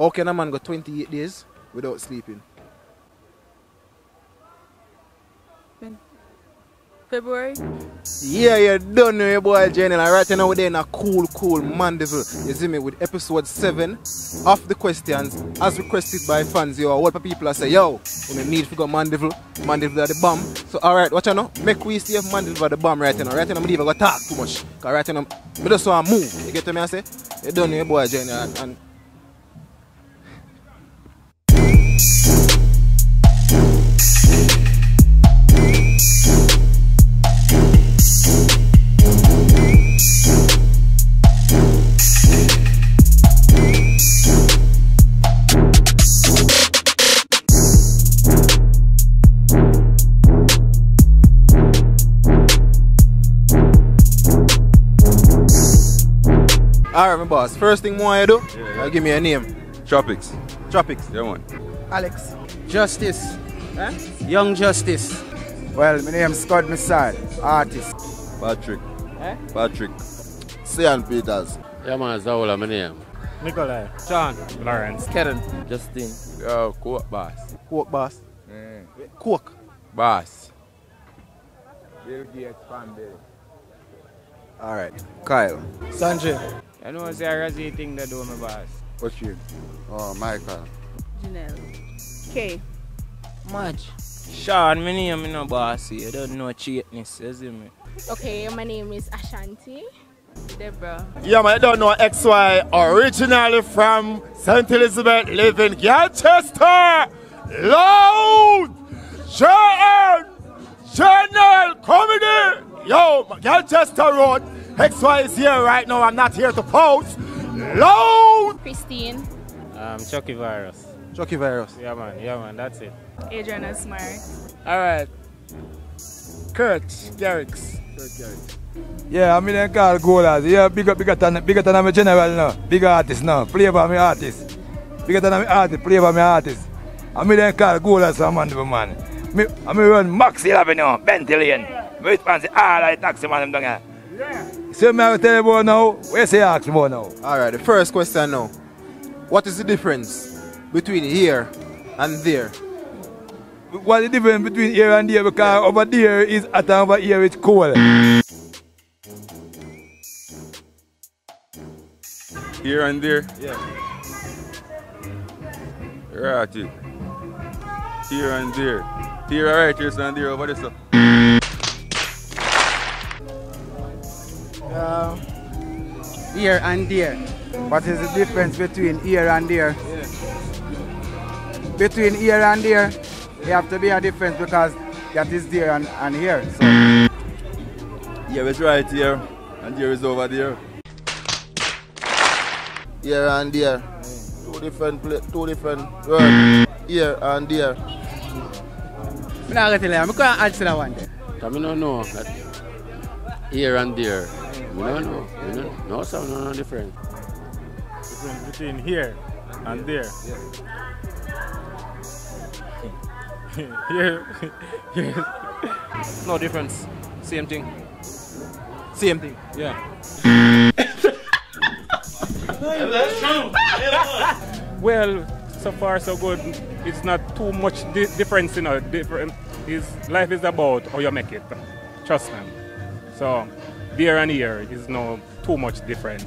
How can a man go 28 days without sleeping? February? Yeah, you done know your boy Janelle. And right now we're there in a cool Mandeville. You see me with episode 7 of the questions as requested by fans. Yo, all people are say, yo, we need to go Mandeville. Mandeville are the bomb. So alright, watch out now. Make we see if Mandeville are the bomb right now. Right now, I don't even go talk too much. Cause right now, I just want to move. You get to me and say, you done know your boy Janelle. And alright, my boss. First thing more you do, give me a name. Tropics. Tropics. Yeah, one. Alex. Justice. Eh? Young Justice. Well, my name's Scott Missad, artist. Patrick. Eh? Patrick. Sian Peters. Yeah, man, Zaula, my name. Nikolai. Sean. Lawrence. Kevin. Justin. Yo, Coke Boss. Coke Boss. Mm. Coke. Boss. Bill Gates family. Alright. Kyle. Sanjay. I know it's a Razi thing that do my boss. What's your? Oh, Michael. Janelle. Kay. Marge. Sean, my name is no boss. You don't know cheatness, you see me? Okay, my name is Ashanti. Deborah. Yeah, man, I don't know XY. Originally from St. Elizabeth, live in Galchester. Loud! Sean! Janelle! Comedy! Yo, Galchester Road. XY is here right now, I'm not here to post. Load! Christine. Chucky Virus. Chucky Virus. Yeah man, that's it. Adriana Smart. Alright. Kurt Garrix. Kurt Garrix. Yeah, I'm in call Golas. Yeah, bigger than I'm a general now. Bigger artist now. Play by my artist. Bigger than I'm an artist, play by my artist. I'm in call Golas for a man. I'm run Maxi Avenue, Bentley Lane. I'm fancy all the taxi man down here. Yeah. So I will tell you about now, where say ask about now? Alright, the first question now. What is the difference between here and there? What is the difference between here and there? Because over there is hot and over here it's cold. Here and there? Yeah. Right. Here and there. Here right here and there over there. Here and there. What is the difference between here and there? Yeah. Between here and there, there have to be a difference because that is there and here. So. Here is right here and here is over there. Here and there. Two different words. Here and there. I'm not going to answer that one. I don't know. Here and there. We don't know. We don't know. No, so no difference. Difference between here and there. Yeah. Here. No difference. Same thing. Same thing. Yeah. That's true. Well, so far so good. It's not too much difference, you know. Different is life is about how you make it. Trust me. So, there and here is no too much difference.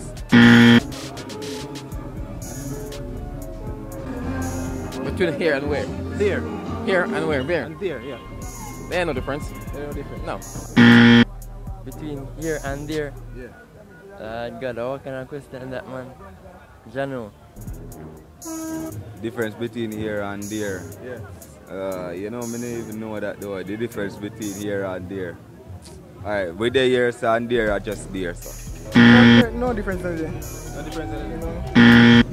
Between here and where? There. Here and where? There. And there, yeah. There no difference. There no difference. No. Between here and there? Yeah. God, how can I question that, man? Jano. Difference between here and there? Yeah. You know, I don't even know that though. The difference between here and there. Alright, we there here, so and there are just there, so. No difference in there. No difference in there.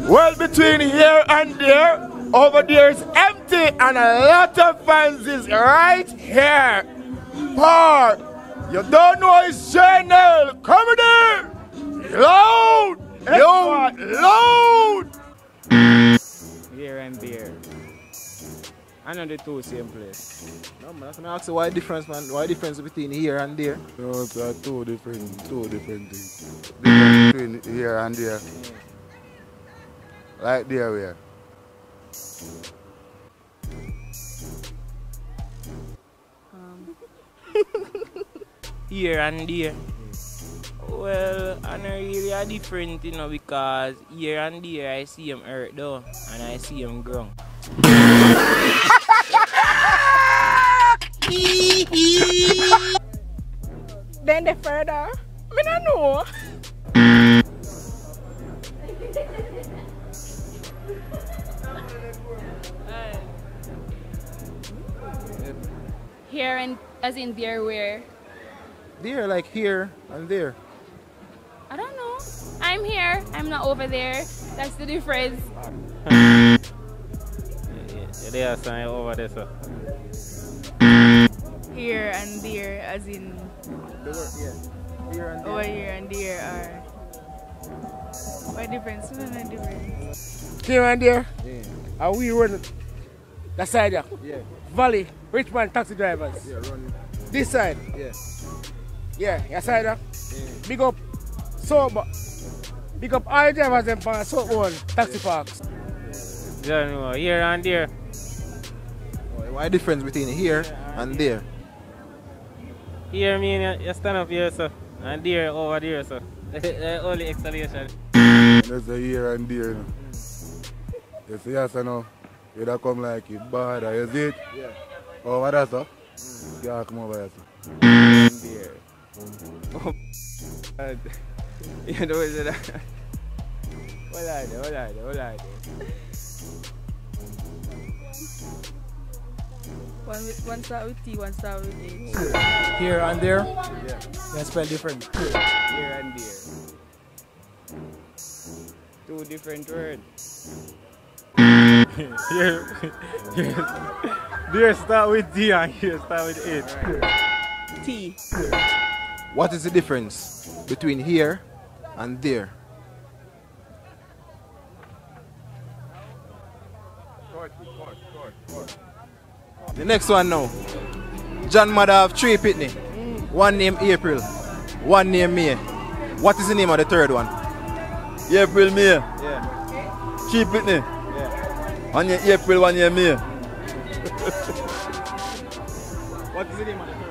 Well, between here and there, over there is empty, and a lot of fans is right here. Par, you don't know his channel. Comedy! Loud! Yo! Loud! Here and there. I know the two same place. No man, that's when I ask you why difference, man. Why difference between here and there? No, it's two different things. Difference between here and there. Yeah. Like there where? Here and there. Well, I'm really different, you know, because here and there I see him hurt though, and I see him grown. Then the further, I don't know. Here and as in there where? There, like here and there. I don't know. I'm here. I'm not over there. That's the difference. There, sign over there, sir. Here and there, as in. Here and there. Over here and there are. What difference? What is the difference? Here and there. Yeah. Are we running? That side, yeah. Yeah. Valley, Richmond taxi drivers. Yeah, running. This side. Yeah. Yeah, your side, yeah. Big up. So, big up all drivers and so-on taxi parks. Yeah, here and there. Why the difference between here and there? Here, I mean, you stand up here, sir, and there over there, sir. The only explanation. There's a here and there. No? You see, yes, I know. You don't come like you bad, is it? Yeah. Over there, sir. Yeah, come over here, sir. And there. Oh, you know, is it? Hold on. One start with T, one start with H. Here and there? Yeah. That's spelled different. Here and there. Two different words. Here start with D and here start with H. Right. T. What is the difference between here and there? Short. The next one now. John mother have three pitney. One name April. One name May. What is the name of the third one? April May. Yeah. Three pitney. Yeah. One year April, one year May. What is the name of the third one?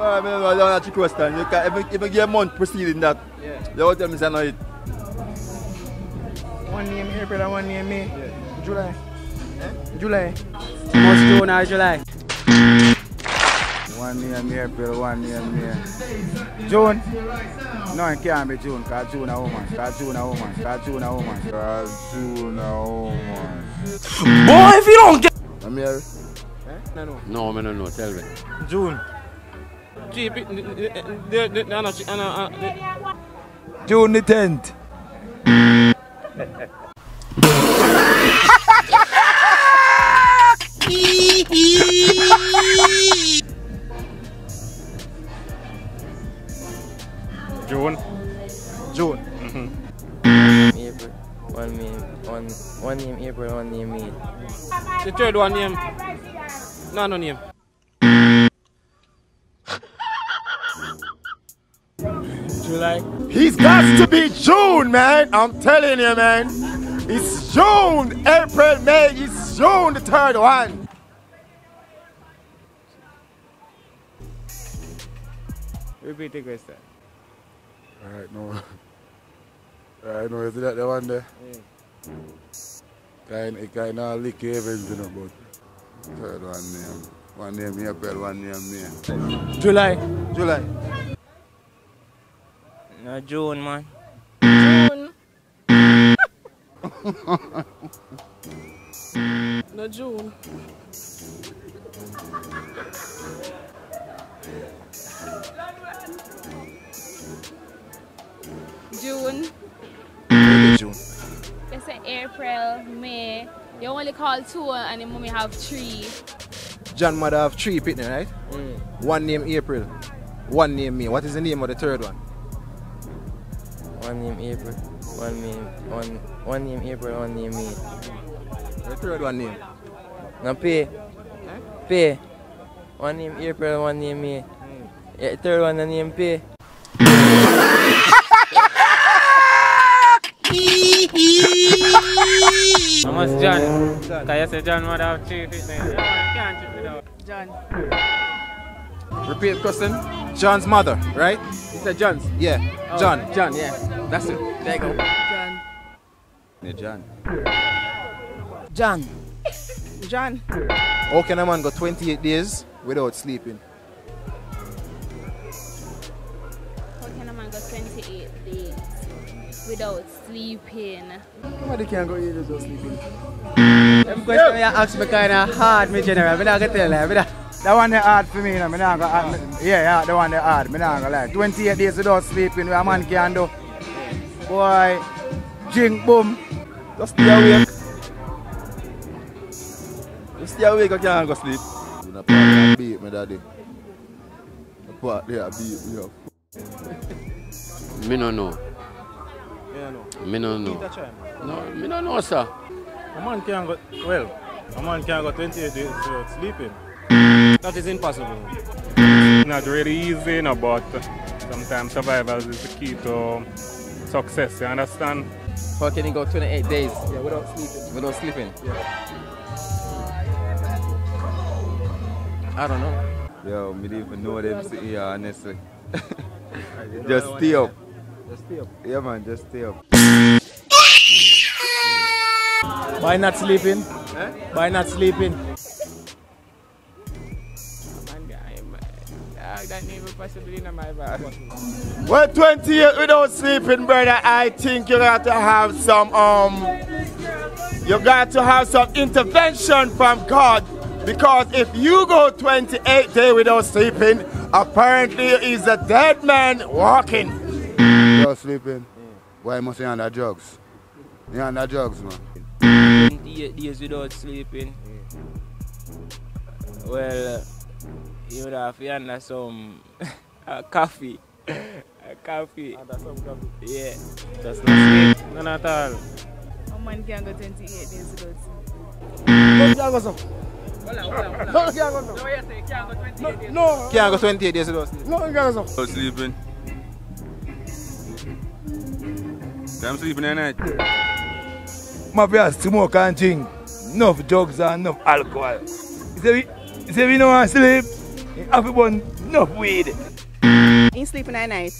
I mean, I don't have to question. You can even get a month preceding that. Yeah. They will tell me I know it. One name April and one name May. Yeah. July. Eh? July. Must do now, July. One year in April, one year in May. June? No, it can't be June, because June is a woman. Boy, if you don't get... I'm here. Eh? No, I don't know. Tell me. June. June the 10th. June. April. One name April, one name May. The third one name. No name. July. He's got to be June, man. I'm telling you, man. It's June. April, May. It's June, the third one. Repeat the question. Alright, no. Alright, no, is that the one there? Yeah. Kind of lick everything, about third one name. One name here, April, one name there. July. No, June, man. June. No, June. June. You say April, May. You only call two and then mommy have three. John mother have three pitney, right? Mm. One name April. One name May. What is the name of the third one? One name April. One name one name April, one name May. The third one name? No, Pay. Huh? Pay. One name April, one name May. Mm. The third one the name Pay. I'm Thomas John. John. Can you say John would have chief his name? Can't chip it out. John. Repeat the question. John's mother, right? You said John's? Yeah. Oh, John. Okay. John, yeah. That's it. There you go. John. Yeah, John. John. John. How can a man go 28 days without sleeping? How can a man go 28 days without sleeping? Nobody can go 8 days without sleeping. Them questions you ask me kind of hard, me general. I'm not going to tell you. That one is hard for me. I'm not going to, yeah, that one is hard. I'm not going to lie. 28 days without sleeping, where a man can do. Boy, drink, boom. Just stay awake. Stay awake, I can't go sleep. I'm going to beat my daddy. I don't know. I don't know. No, I don't know, sir. A man can't go, well, a man can't go 28 days without sleeping. That is impossible. Not really easy, you know, but sometimes survival is the key to success, you understand? How can you go 28 days? Yeah, without sleeping. Without sleeping? Yeah. I don't know. Yo, I don't even know them sitting here, honestly. Just stay up. Just stay up. Yeah, man, just stay up. Why not sleeping? Eh? Why not sleeping? That never possibly in my bag. Well, 28 without sleeping, brother. I think you got to have some intervention from God. Because if you go 28 days without sleeping, apparently he's a dead man walking. Without sleeping? Why must he under drugs? He under drugs, man. 28 days without sleeping. Well, you would have to under some coffee. Coffee. Under some coffee? Yeah. Just not sleep. None at all. A man can go 28 days without sleeping. No, can't go 28 days without sleeping. No, can't go sleeping. I'm sleeping at night. My brother smoke and drink. Enough drugs and enough alcohol. He say we don't want to sleep. Have one enough weed. He sleeping at night.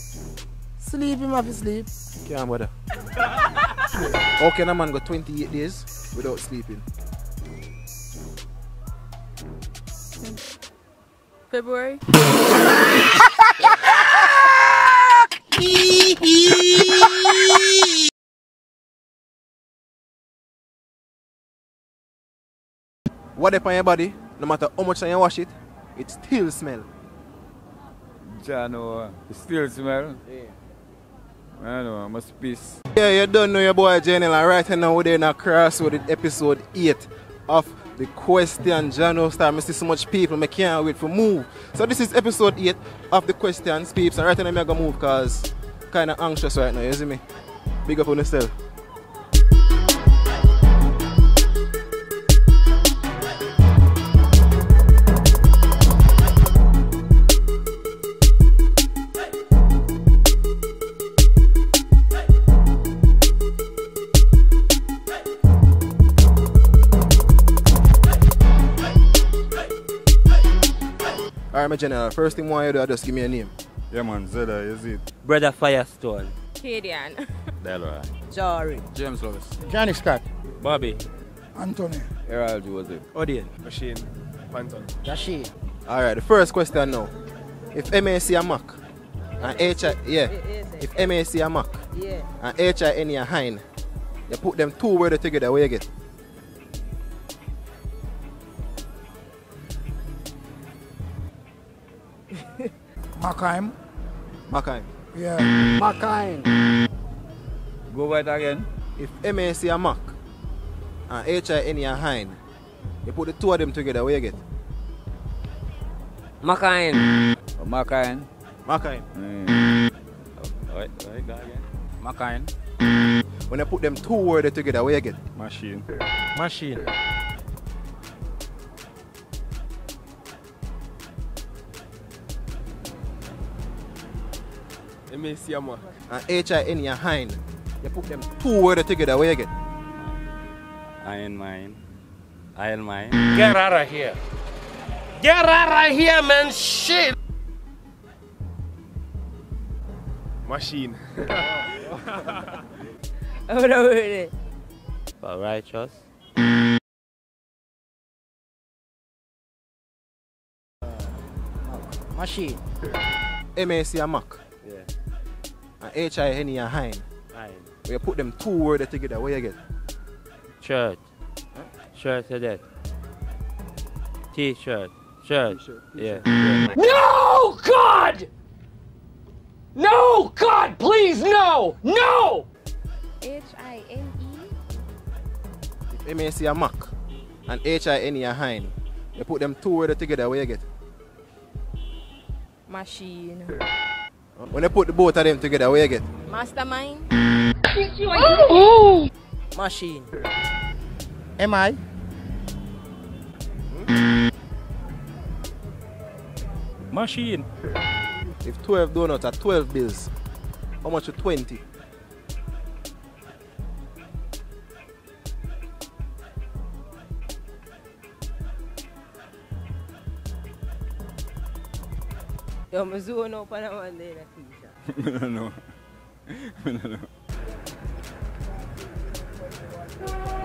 Sleep him after sleep. Can't bother. How can a man go 28 days without sleeping? February. What if on your body, no matter how much time you wash it, it still smells? Jano, it still smells? Yeah. I don't know, I must piss. Yeah, you don't know your boy Janelle, and right now we're in a crossroad with episode 8 of The Question Journal Star. I see so much people, I can't wait for move. So this is episode 8 of The Questions, peeps. And right now I'm going to move because I'm kind of anxious right now, you see me? Big up on yourself. Alright, my general, first thing you do, just give me a name. Yeah, man, Zeda, is it? Brother Firestone. Kadian. Delroy. Jory. James Lewis. Johnny Scott. Bobby. Anthony. Herald Joseph. Odin. Machine. Panton. Rashid. Alright, the first question now. If MAC a Mac, and HI, yeah. If MAC a Mac, yeah. And HIN a Hein, you put them two words together, what you get? Makine. Makine. Yeah. Makine. Go over it again. If MAC a Mac and HIN a Hein, you put the two of them together, what you get? Makine. Makine. Makine. Alright, go again. Makine. When you put them two words together, what you get? Machine. Machine. MAC and HIN a Hein. You put them two words together, where you get? Iron mine. Get out of here. Get out of here, man. Shit. Machine. But righteous. Machine. MAC and Mac. Yeah. And HINE and Hine. When you put them two words together, what you get? Shirt. Huh? Shirt to that. T-shirt. Shirt. T-shirt. Yeah. No, God! No, God, please, no! No! HINE. MAC and Mac. And HINE and Hine. You put them two words together, what you get? Machine. When you put the both of them together, what you get? Mastermind. Oh. Machine. Am I? Machine. If 12 donuts are 12 bills, how much is 20? Yo, I'm zooming up on one day in a t-shirt. I don't know. I don't know.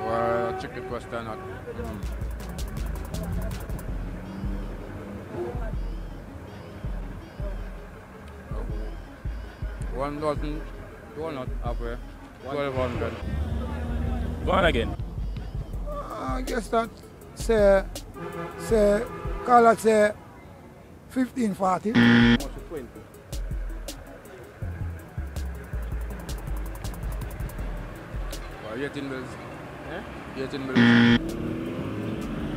Well, chicken was done out. One dozen, donut up there. 1200. Go on again. I guess that, say, call it, say, 1540. What's the 20? Well, 18 bills. Eh? 18 bills.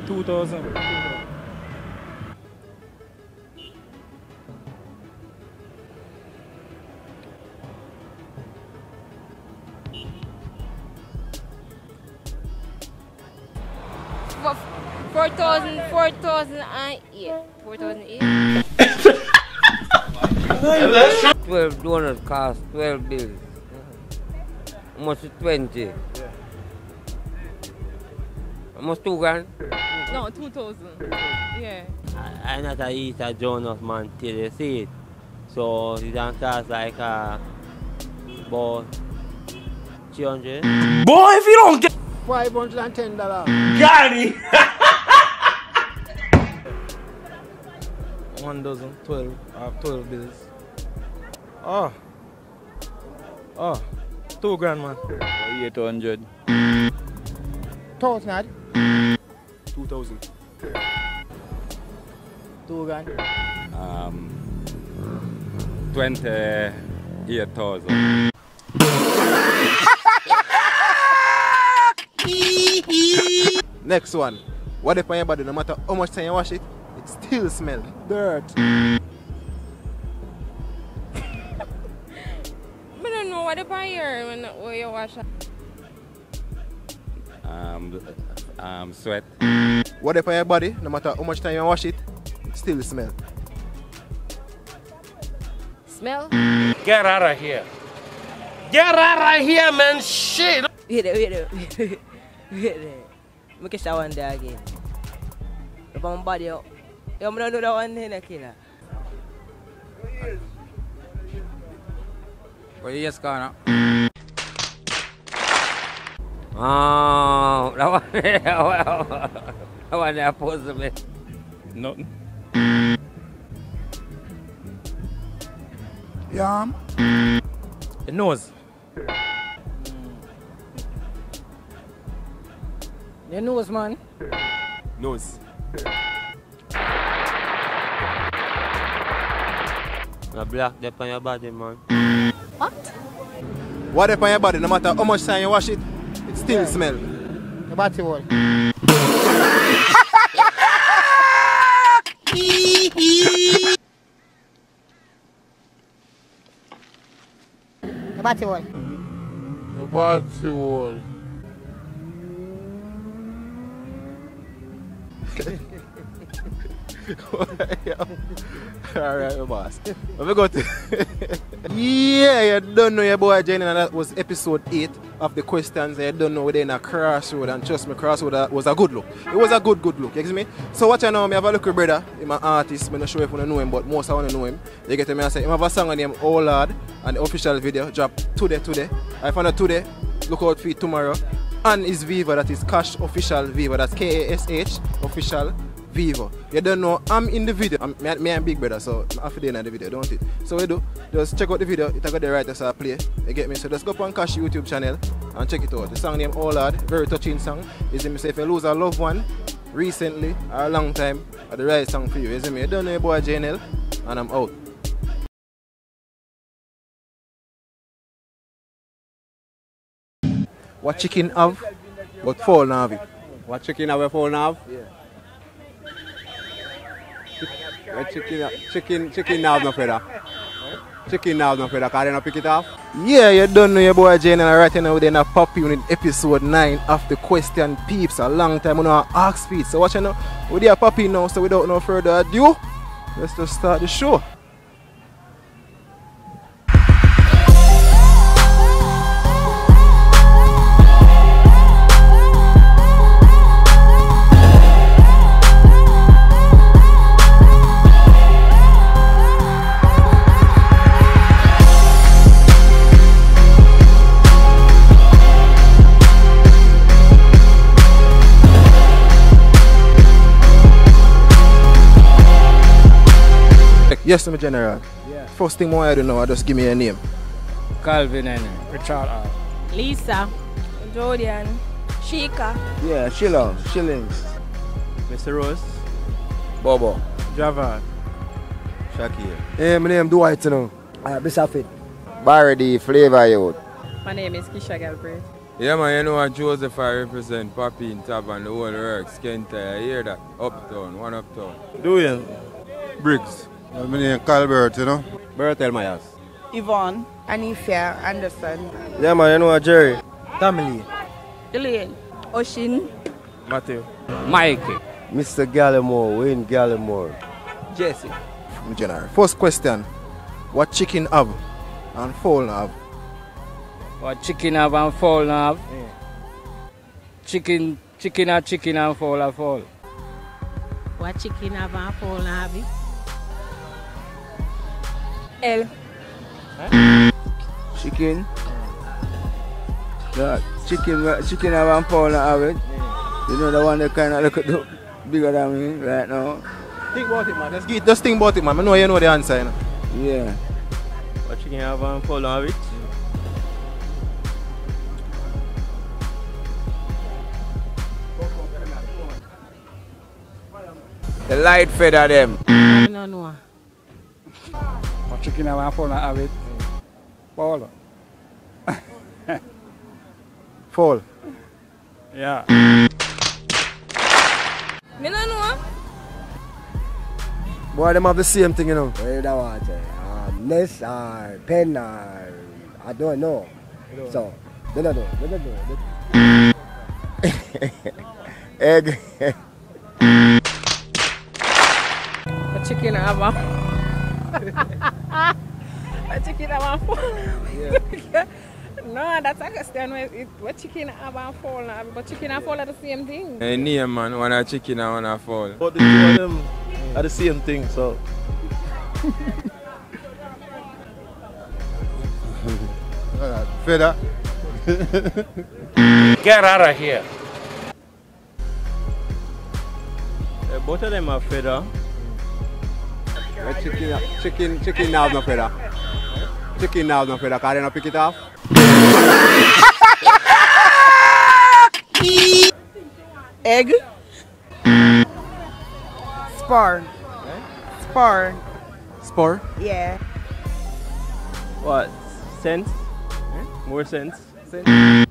2000. What? 4,008. $12 cost 12 bills. Almost 20. Yeah. Almost 2 grand? No, 2,000. Yeah. I not a eat a donut, man, till you see it. So it don't cost like about 200. Boy, if you don't get $510. Got it! 1 dozen, 12 bills. Oh, 2 grand, man. 800. 1,000. 2,000. 2 grand. 28,000. Next one. What if on your body, no matter how much time you wash it, it still smells dirt? I don't know what if on your when you wash it. Sweat. What if on your body, no matter how much time you wash it, it still smells. Smell? Get out of here. Get out of here, man. Shit. Wait there. I can show one day again. If I'm bad, yo, I'm going to do that one day next year. What do you just got now? Oh, that one there posted me. Nothing. Yam. The nose. Your nose, man. Nose. The black dip on your body, man. What? What dip on your body? No matter how much time you wash it, it still smells. The body wall. The body wall. The body wall. Alright, my boss. Let me go to yeah, you don't know your boy Jenny, and that was episode 8 of the questions. I don't know whether in a crossroad, and trust me, crossroad was a good look. It was a good look, you see me? So watch out now, I have a look with brother, he's an artist, I'm not sure if you know him, but most I want to know him. You get me? I say, I have a song named Oh Lord, and the official video dropped today. I found out today, look out for it tomorrow. And is Viva, that is Cash Official Viva, that's K-A-S-H Official Viva. You don't know, I'm in the video. I'm big brother, so I'm half a day in the video, don't it? So we do, just check out the video, it's got the writers I play, you get me? So just go up on Cash YouTube channel and check it out. The song named Oh Lord, very touching song. You see me say, if you lose a loved one recently or a long time, or the right song for you, you see me? You don't know your boy JNL, and I'm out. What chicken have, but fall now have it. What chicken have, fall now have? Yeah. Chicken now have no feather. Chicken now have no feather, can you not pick it up? Yeah, you don't know your boy Jane, and right now we're in a pop unit episode 9 of the question peeps. A long time we don't ask peeps. So watch now, we're there poppy now, so without no further ado, let's just start the show. Yes, I'm a general. Yeah. First thing I do now, just give me your name. Calvin and Richard R. Lisa. Jordan. Sheikah. Yeah, Sheila. Shillings. Mr. Rose. Bobo. Javad. Shakir. Hey, my name is Dwight, you know. Bissafit. Barry D. Flavor Youth. My name is Kisha Galbraith. Yeah, man, you know what Joseph I represent, Papi in Tavern, the whole works, Kenta, I hear that. Uptown, one uptown. Do you? Briggs. My name is Calbert, you know. Bertel Myers. Yvonne. Anifia Anderson. Yeah, man, you know Jerry. Tamily. Elaine. Oshin. Matthew. Mike. Mr. Gallimore, Wayne Gallimore. Jesse. General. First question. What chicken have and fowl have? What chicken have and fowl have? Yeah. Chicken and fowl have fowl. What chicken have and fowl have it? L. Huh? Chicken. Yeah. Chicken have and fowl have it. Yeah. You know the one that kind of look at the bigger than me right now. Think about it, man. Just think about it, man. I know you know the answer, you know. Yeah. What chicken have and fowl have it? The light feather them. I don't know. What chicken have and fowl have it? Fowl. Fowl. Yeah. Me no know. Boy, them have the same thing, you know. Where that was? Nest or pen or I don't know. So, they don't know. Egg. What chicken have and a chicken have and fowl. No, that's a question. What chicken have and fowl? But chicken and fowl are the same thing. I name, man, one a chicken and one a fowl. But the two of them are the same thing, so. Feather. Get out of here. Both of them are feather. Chicken now no feather. Chicken now no feather. Can you not pick it up? Egg. Spore. Eh? Spore. Spore? Yeah. What? Sense? Eh? More sense?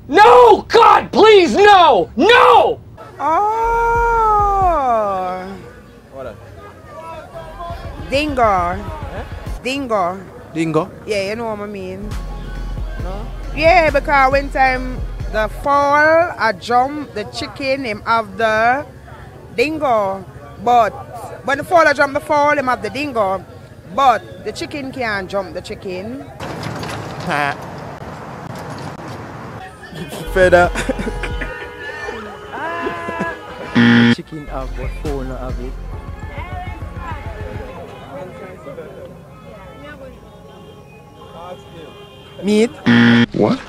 No! God, please, no! No! Oh! What else? Dingo. Eh? Dingo. Dingo? Yeah, you know what I mean. No? Yeah, because one time the fowl, I jump, the chicken, him have the dingo. But When the fowler jump the fowl, them have the dingo, but the chicken can't jump the chicken. Feather. Chicken have but fowl not have it. Meat. What?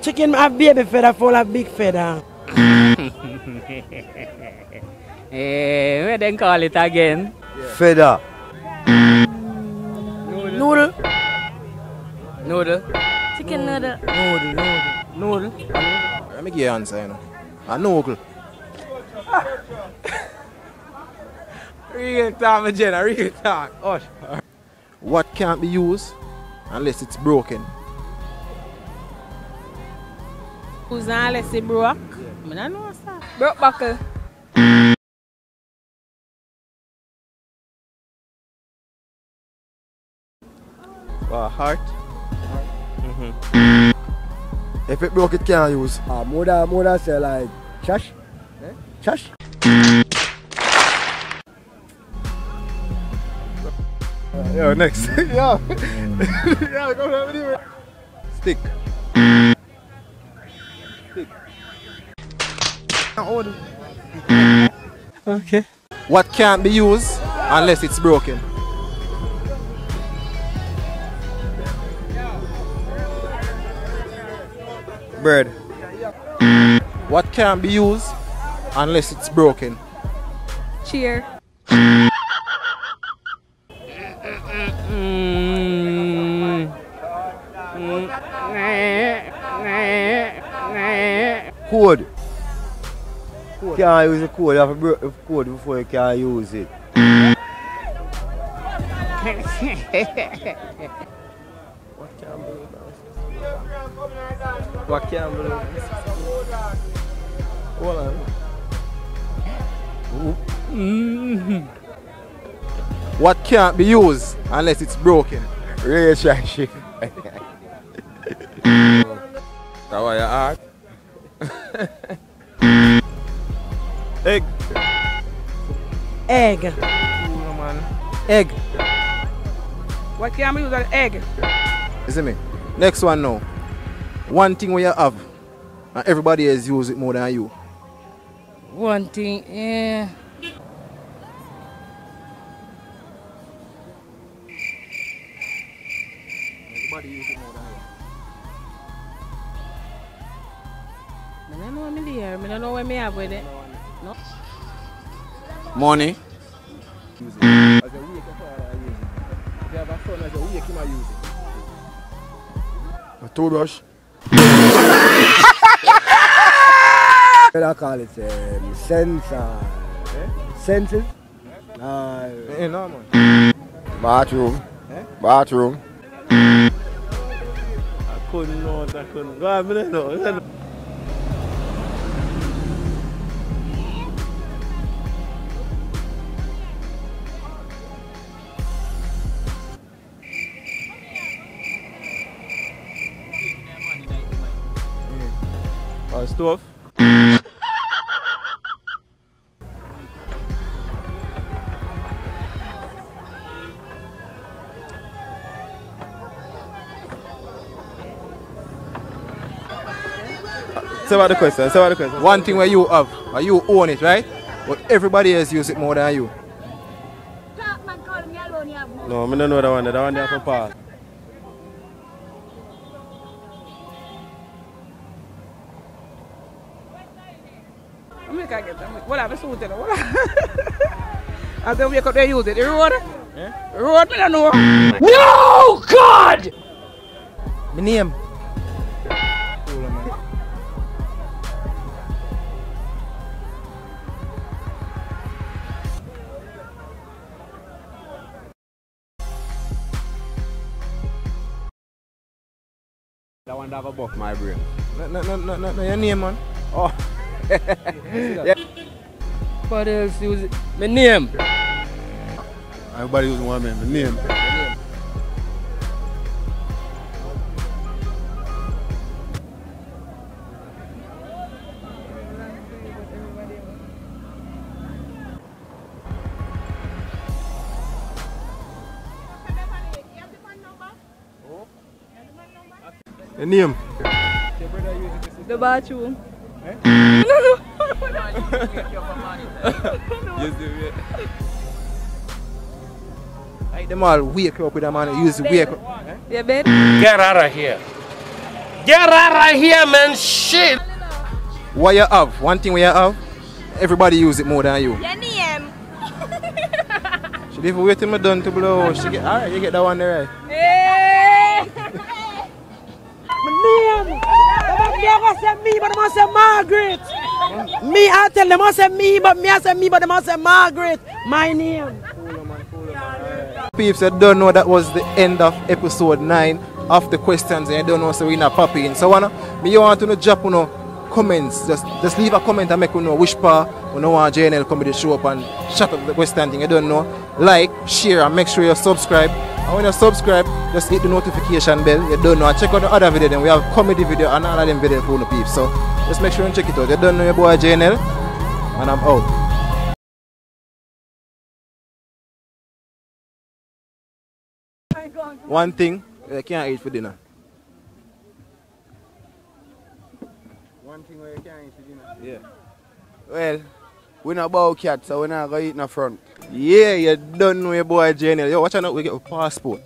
Chicken have baby feather, fowl have big feather. Eh, we then call it again. Yeah. Feather. Noodle. Noodle. Chicken noodle. Noodle. Let me give you an answer, you know. A noodle. Real talk, my Jenna, real talk. Hush. What can't be used unless it's broken? Unless it broke? I don't know what's that. Broke buckle. Heart. Mm-hmm. If it broke, it can't use. More than say like chash. Eh? Chash. Yo, next. Yo. Yo, come on, anyway. Stick. Okay. What can't be used unless it's broken? Bread. What can't be used unless it's broken? Cheer. Code. You can't use the code, you have to break the code before you can use it. What can be used? What can be used? Hold on. What can't be used unless it's broken? Relationship. That was your heart. Egg. Egg. Ooh, man. Egg. What can we use an egg? You see me? Next one now. One thing we have and everybody else use it more than you. One thing, yeah. Everybody use it more than you. I don't know what I do. I don't know what I have with it. No. Money. Use it. As a week, if you have a son, as a week, you might use it. A toothbrush. I call it sensor. Senses. No, man. Bathroom. Bathroom. I couldn't know. I don't know. Stove. Say what the question. One thing where you have, and you own it, right? But everybody else use it more than you. No, I don't know that one. That one they have to pass. I get them. What happened to them? And then we could use it. The road? Yeah. Road, I don't know. No, God! My name. That one have a buff my brain. No, your name, man. Oh. Yeah. What else use it? My name. Everybody use one man. My name. The name? Your brother using this? The bathroom. Eh? No. Like them all wake up with a man use wake up. Eh? Get out of here. Get out of here, man. Shit. What you have? One thing we have? Everybody use it more than you. Your name. She leave wait till me done to blow. She get alright, you get that one there, right? My name. Never said me, but I said Margaret. Me, I tell them I said me, but me I said me, but them I said Margaret. My name. Peeps, I don't know, that was the end of episode 9 of the questions, and I don't know, so we're not popping. So you want to know Japan, comments, just leave a comment and make you know which part you know want JNL comedy show up and shut up the question thing. I don't know, like, share, and make sure you subscribe. And when you subscribe, just hit the notification bell. You don't know, and check out the other video. Then we have comedy video and all of them videos for the peeps. So just make sure you check it out. You don't know, your boy JNL, and I'm out. One thing you can't eat for dinner. One thing where you can't eat for dinner? Yeah. Well, we're not bow cat, so we're not going to eat in the front. Yeah, you don't know your boy JNL. Yo, watch out now, we get a passport,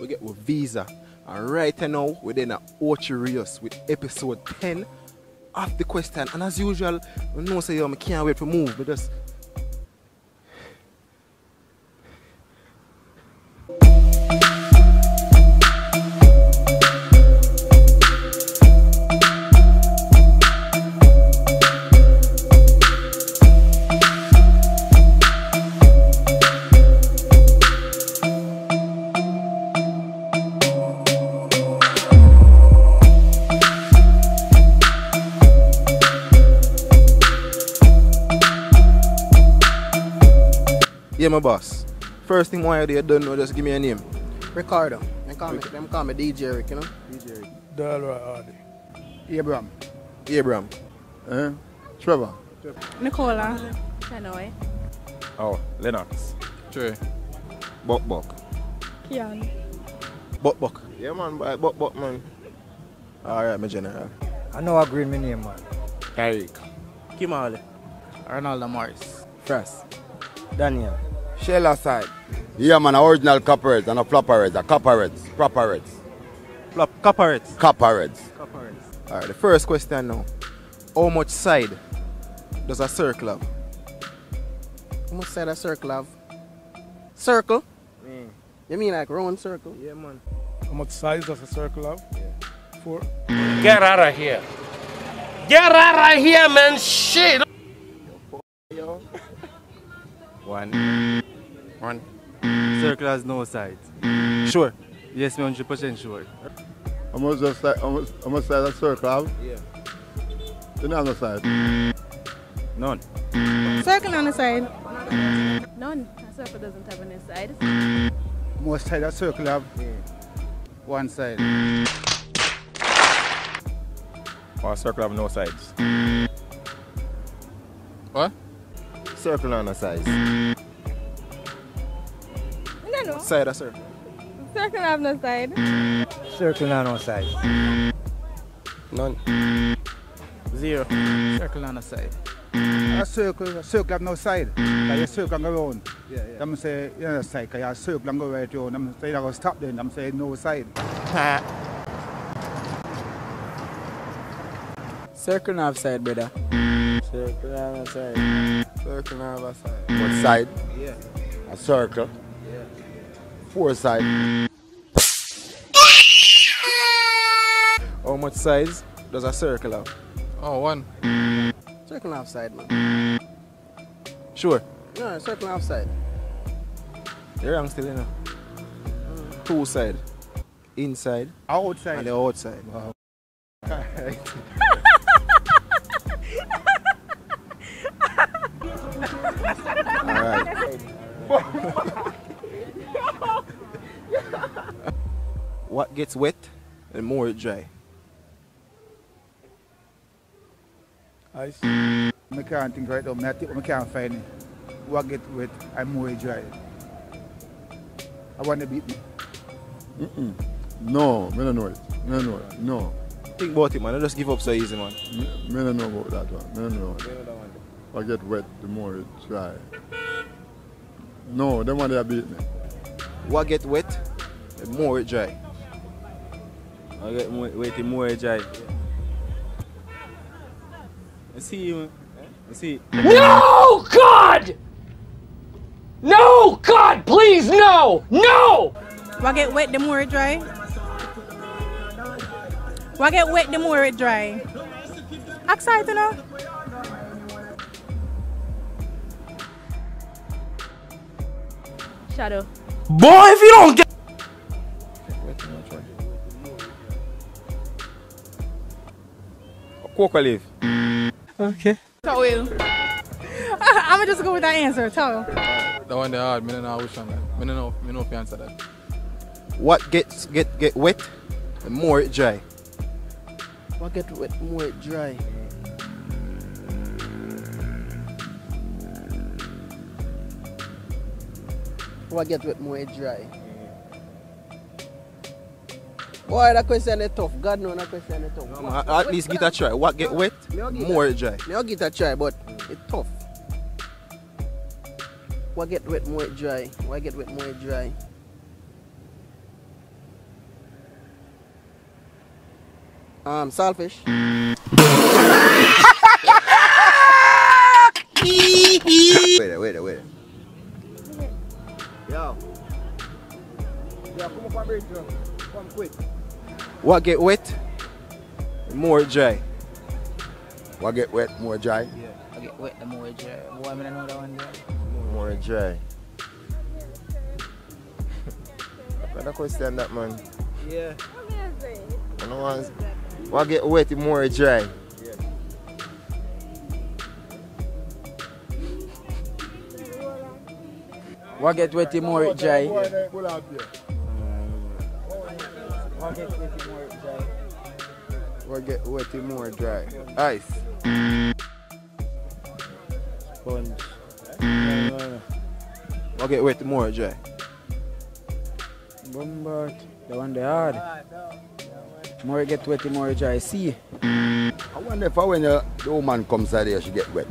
we get a visa. And right now, we're in Ocho Rios with episode 10 of the question. And as usual, we know say, yo, I can't wait for move, but just... Yeah, my boss. First thing why you don't know, just give me a name. Ricardo. Them call me DJ Rick, you know? DJ Rick. Dalroy Hardy. Abraham. Trevor. Nicola. Chenoy. Oh, Lennox. Trey. Buck. Kian. Buck. Yeah, man, Buck, man. Alright, my general. I know I agree with my name, man. Tariq. Kimale. Ronaldo Morris. Fras. Daniel. Shella side. Yeah, man, original copperheads and a flopperheads, a copperheads, properheads. Flop, copperheads. Copperheads. Alright, the first question now. How much side does a circle have? How much side a circle have? Circle? Mm. You mean like round circle? Yeah, man. How much size does a circle have? Yeah. 4. Get out of here. Get out of here, man. Shit. Yo. 1. Circle has no side. Sure. Yes, 100% sure. How much side does circle have? Yeah. Then on the side. None. Circle on the side. None. A circle doesn't have any sides. Most side a circle have? Yeah. 1 side. Or a circle have no sides. What? Circle on a size. No. Side a circle. Circle have no side. Circle on no size. None. 0. Circle on a side. A circle have no side. Like a circle go round. Yeah. Them say you know side. Cause a circle go right round. Them say they go stop then. Them say no side. Circle have side, brother. Circle have a side. Circle have a side. What side? Yeah. A circle. Yeah. 4 side. How much size does a circle have? Oh, 1. Circle have side, man. Sure. No, circle have side. You're wrong still, you know. 2 side. Inside. Outside. And the outside. Wow. Alright. What gets wet and more dry? Ice. I can't think right now. I can't find it. What gets wet and more dry? I want to beat me. No, I don't know it. I don't know it. No. Think about it, man. I just give up so easy, man. I don't know about that one. I don't know. I get wet the more it dry. No, the one that beat me. What get wet? The more it dry. I get wet the more it dry. I see you, man. I see. No, God! No, God, please, no! No! Why get wet the more it dry? Why get wet the more it dry? Excited, you know? Shadow. Boy, if you don't get cocoa leaf. Okay. Towel. I'ma just go with that answer. Towel. That one they hard. Me don't know which one. Me don't know. Me don't know if you answer that. What get wet, the more it dry. What get wet, more it dry. What get wet, more it dry. Boy, that question is tough. God knows that question is tough. No, man, at least get a try. What get wet, more it dry. I'll get a try, but it's tough. What get wet, more it dry. What get wet, more it dry. Saltfish. Wait. Yo. Yeah, come up and break, bro. Come quick. What get wet? More dry. What get wet? More dry? Yeah. What get wet? The more dry. Boy, I mean, I know that one there. More dry. I don't understand that, man. Yeah. I don't want. What get wet, the more it dry. Yeah. What get wet, the more it dry. What get wet, the more it dry. What get wet, the more dry. Ice. Sponge. What get wet, the more dry. Bombard. The one they hard. More it get wet, the more it dry. See? I wonder if when the woman comes out here, she get wet.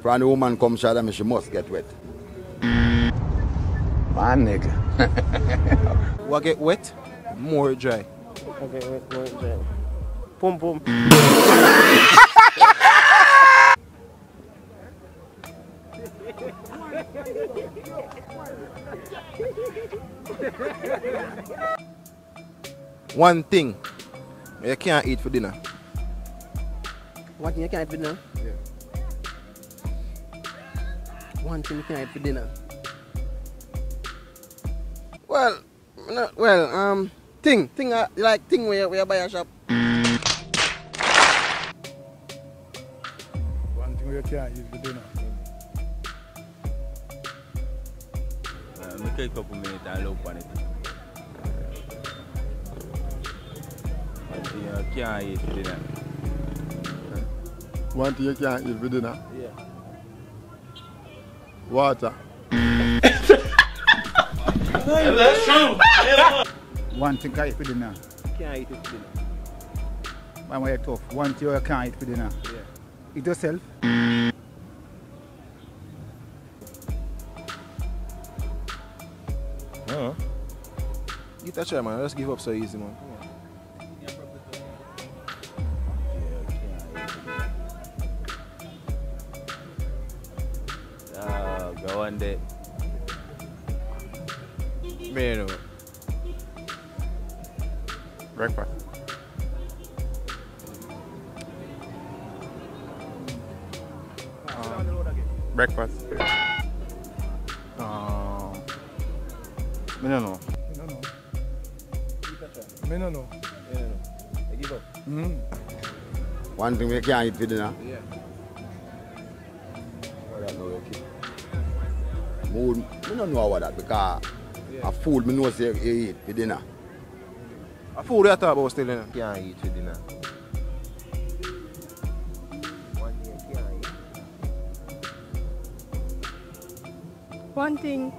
When the woman comes out here, she must get wet. My nigga. What get wet, more it dry. What get wet, more it dry. Pum pum. One thing you can't eat for dinner. One thing you can't eat for dinner? Yeah. One thing you can't eat for dinner. Well, not well, thing like thing where you buy a shop. One thing you can't eat for dinner. Take a couple minutes and look on it. You can't eat for dinner. One thing you can't eat for dinner? Yeah. Water. That's true. One thing you can't eat for dinner. Can't eat for dinner. My way tough. One thing you can't eat for dinner. Yeah. Eat yourself. Get that try, man. I just give up so easy, man. Go on there. Menu. Breakfast. Breakfast. I don't know. No. I give up. One thing we can't eat for dinner. Yeah. What that know, okay. Food, I don't know about that because a food I know say you eat for dinner. A food you talk about still dinner? Can't eat for dinner. One thing you can't eat. One thing.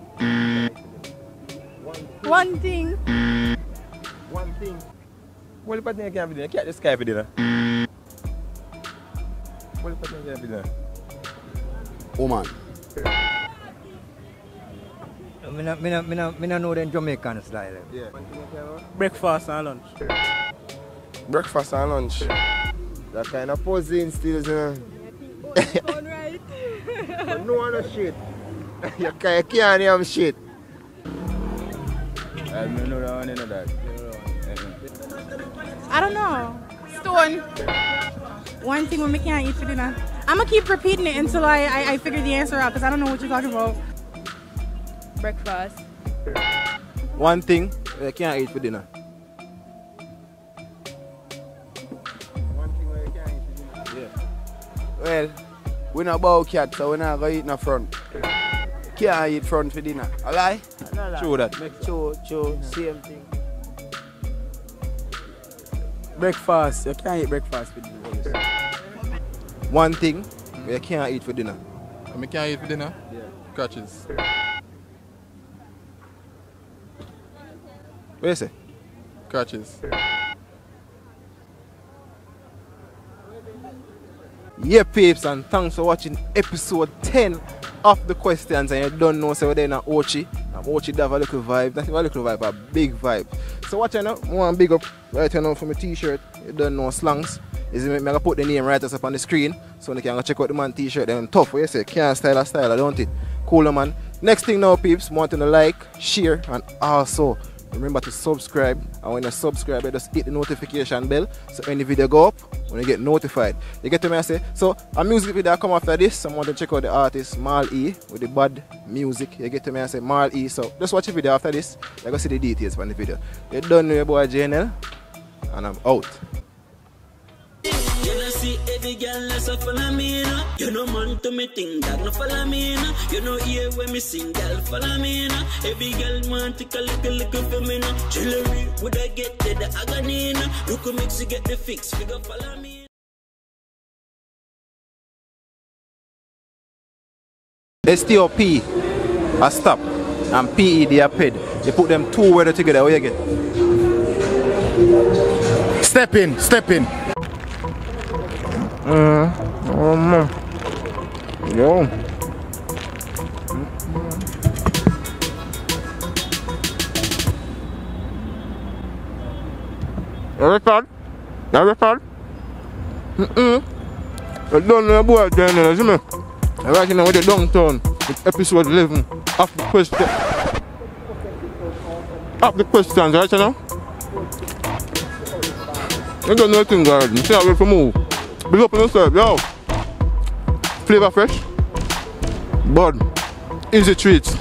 What if I think I can't have dinner? Can't just Skype for dinner. What if I think I can't have dinner? Woman. I know them Jamaican style. Yeah. Breakfast and lunch. Breakfast and lunch. That kind of posing still, you know. Right. But no one no shit. You can't hear shit. I don't know that one, you know that. I don't know. Stone. One thing when we can't eat for dinner. I'm gonna keep repeating it until I figure the answer out because I don't know what you're talking about. Breakfast. One thing I can't eat for dinner. One thing I can't eat for dinner? Yeah. Well, we're not bow cat, so we're not gonna eat in the front. Can't eat front for dinner. A lie? No lie. True that. True. Same thing. Breakfast. You can't eat breakfast for dinner. One thing you can't eat for dinner. I can't eat for dinner? Yeah. Crutches. What do you say? Crutches. Yeah, peeps, and thanks for watching episode 10 of The Questions. And you don't know, so we're there in Ochi. And Ochi does have a little vibe. That's a little vibe, a big vibe. So watch out, one big up right now for my t-shirt. You don't know slangs. Is it me? I put the name right up on the screen so you can go check out the man t-shirt. Them tough, what you say? Can't style, don't it? Cool, man. Next thing now, peeps, want to like, share, and also remember to subscribe, and when you subscribe you just hit the notification bell so any video go up when you get notified. You get to me, I say. So a music video come after this. Someone to check out the artist Mal E with the bad music. You get to me, I say Mal E. So just watch the video after this. You're gonna see the details from the video. You don't know your boy JNL and I'm out. See every girl that's a follow me now. You know man to me thing that no follow me now. You know here when me sing girl follow me now. Every girl man take a little for me now. Jewelry would I get to the agony now. Look who makes you get the fix figure follow me. STOP a stop and PED a ped. They put them two words together. What you get? Step in. Yo. Never thought. I don't know about it, you know. I'm right now with the downtown with episode 11 of The Question. Of The Questions, right now? I don't know anything, guys. I'm still ready to move. Big up on yourself, yo. Flavor fresh, but easy treats.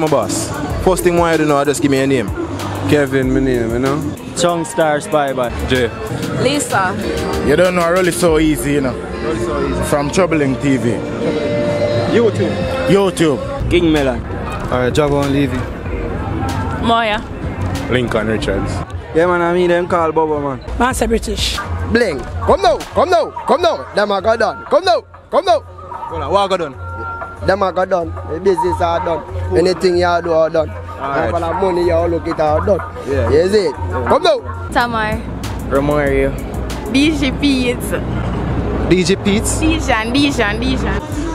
My boss. First thing why you don't know, just give me your name. Kevin, my name, you know. Chung Stars, bye. Jay. Lisa. You don't know, I really so easy, you know. Really so easy. From Troubling TV. YouTube. King Melon. Alright, Javon Levy. Moya. Lincoln Richards. Yeah man, I mean them call Bubba man. Master British. Bling. Come now. Them are got done. Come now. What got done? Them are got done. The business are done. Anything you do or done. All right. Money you look it out done. Yeah. Yes it. Yeah. Come now. Tamar. Romario. DJ Peets. Dijon.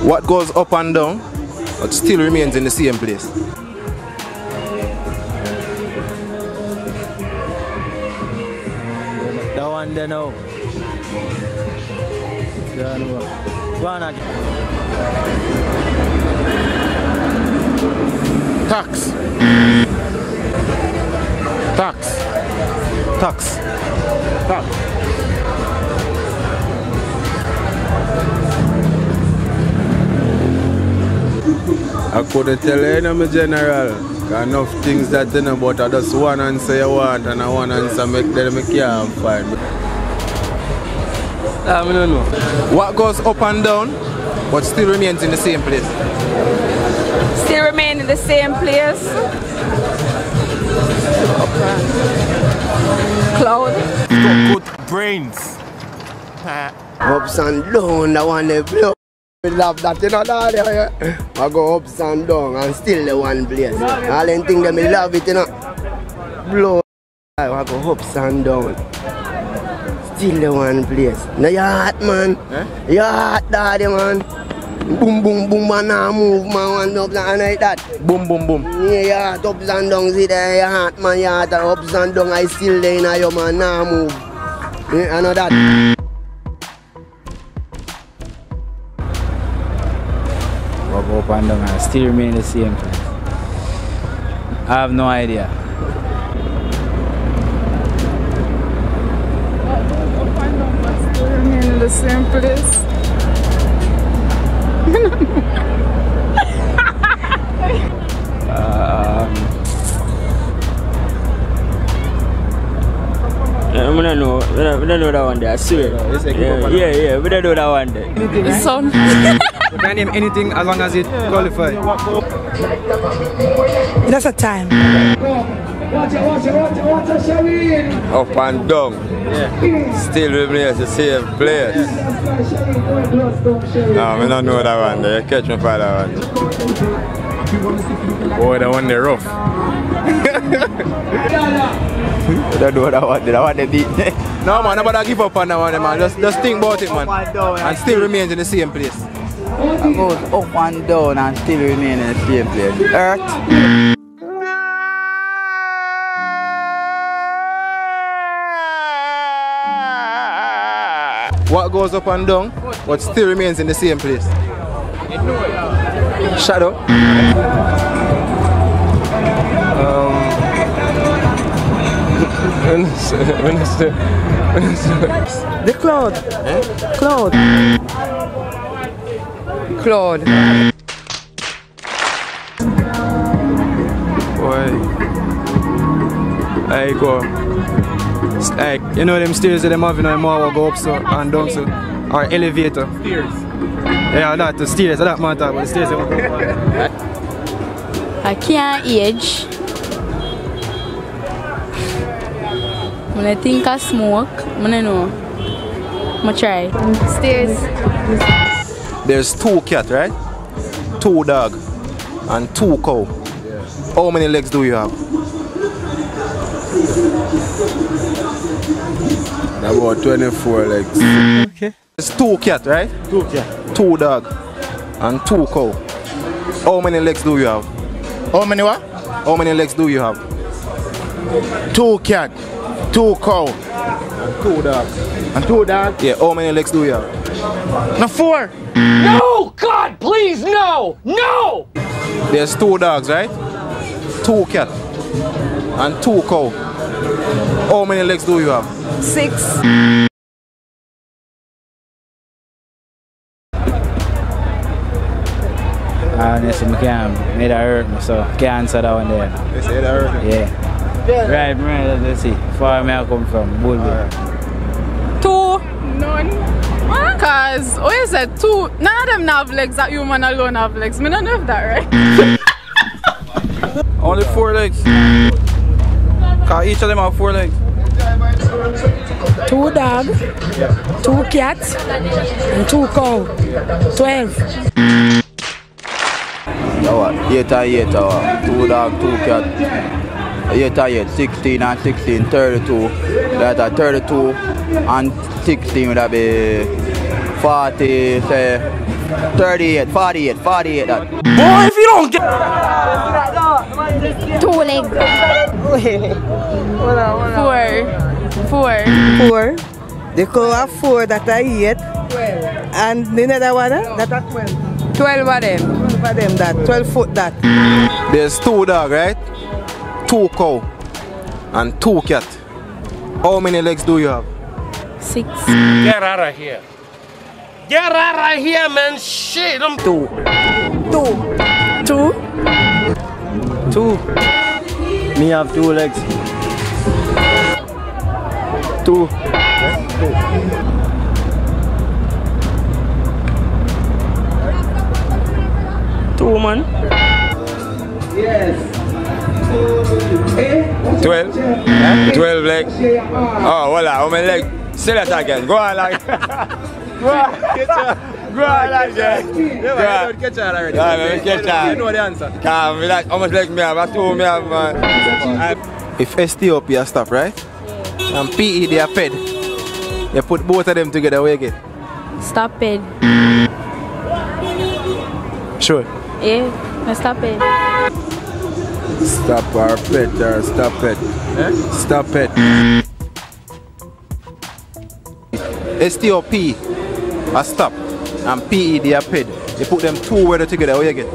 What goes up and down, but still remains in the same place. That one they know. Go on again. Tax. I couldn't tell you, I'm a general. Cause enough things that they know about, I just one answer you want and I one answer make them can't find. I don't know. What goes up and down but still remains in the same place? Still remain in the same place? Cloud. Good brains. Ups and down, I want to blow. We love that, you know that, yeah. I go ups and down and still the one place. I don't think that me love it, you know. Blow. I go ups and down. Still the one place. Now your heart, man. Eh? Your heart, daddy, man. Boom, boom, boom, man, I move, man, one up and like that. Boom, boom, boom. Yeah, your heart ups and down, see there, your heart, man, your heart ups and down. I still there, you know, your man, I move. Yeah, I know that. Up and down, I still remain the same place. I have no idea. Up and down, I still remain in the same place. We don't know. We don't know that one day. I swear. Yeah. We don't know that one day. The sun. You can name anything as long as it qualifies. That's a time. Up and down. Yeah. Still remains the same place. No, we don't know that one. They catch me by that one. Boy, that one they're rough. We don't know that one. That one they beat. No man, nobody give up on that one, man. Just think about it, man. And still remains in the same place. I go up and down and still remain in the same place. Earth. What goes up and down but still remains in the same place? Shadow. The cloud. Eh? Cloud. Claude. Boy. I go. It's like, you know them stairs that them have, you know, them all go up so and down so. Or elevator. Stairs. Yeah, that, the stairs, that matter, but the stairs they won't go up. I can't age. When I think I smoke, I don't know. I'm gonna try. Stairs. There's 2 cats, right? 2 dogs and 2 cows. Yes. How many legs do you have? About 24 legs. Okay. There's 2 cats, right? 2 cats. 2 dogs and 2 cows. How many legs do you have? How many what? How many legs do you have? 2 cats, 2 cows, and 2 dogs. And 2 dogs? Yeah. How many legs do you have? No, 4. No, God, please, no, no! There's 2 dogs, right? 2 cats and 2 cows. How many legs do you have? 6. Honestly, I can't. It hurt me, so I can't answer that one there. They say it hurt me? Yeah. Right, let's see. Far where I come from, Bullwhip. 2, none. Because, oh, you said 2, none of them have legs, that human alone have legs. I don't know if that right. Only 4 legs. Because each of them have 4 legs. 2 dogs, yeah. 2 cats, and 2 cows. 12. What? 8 and 8. 2 dogs, 2 cats. 8 and 8. 16 and 16. 32. That's a 32 and 16 would be 40, say 38, 48 that. Boy, if you don't get 2 legs. 4. They call a 4 that I eat. 12. And the other one, that are 12. 12 of them. 12 of them that, 12 foot that. There's 2 dogs, right? 2 cows and 2 cats. How many legs do you have? 6. Get out of here. Get out of here, man. Shit. I'm 2. 2. 2. two. Me have two legs. Two. Two, man. Yes. 12? 12 legs. Oh, voilà, how many legs? Say that again. Go on, like. Go on, catch her. Go on, like. Yeah, catch her already. Yeah, catch her. You know the answer. How much legs me have? Two me have, man. If ST up your stuff, right? And PE, they are fed. You put both of them together, where you get? Stop it. Sure? Yeah, stop it. Stop our pet, stop it. Eh? Stop it. STOP, a stop, and PE, they are paid. You put them two words together, what you get?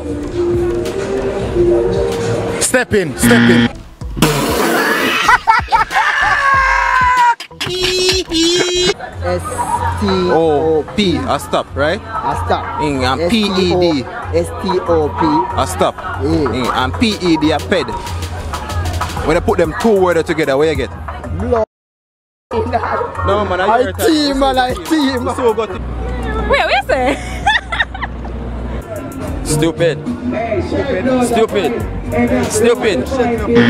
Step in, step in. S-T-O-P, a stop, right? A stop. And P-E-D. S-T-O-P. A stop. Yeah. And P-E-D, a ped. When I put them two words together, what you get? Blood. No, man, I team, man, I team. So got it. Wait, what you say? Stupid. Stupid. Stupid. Stupid.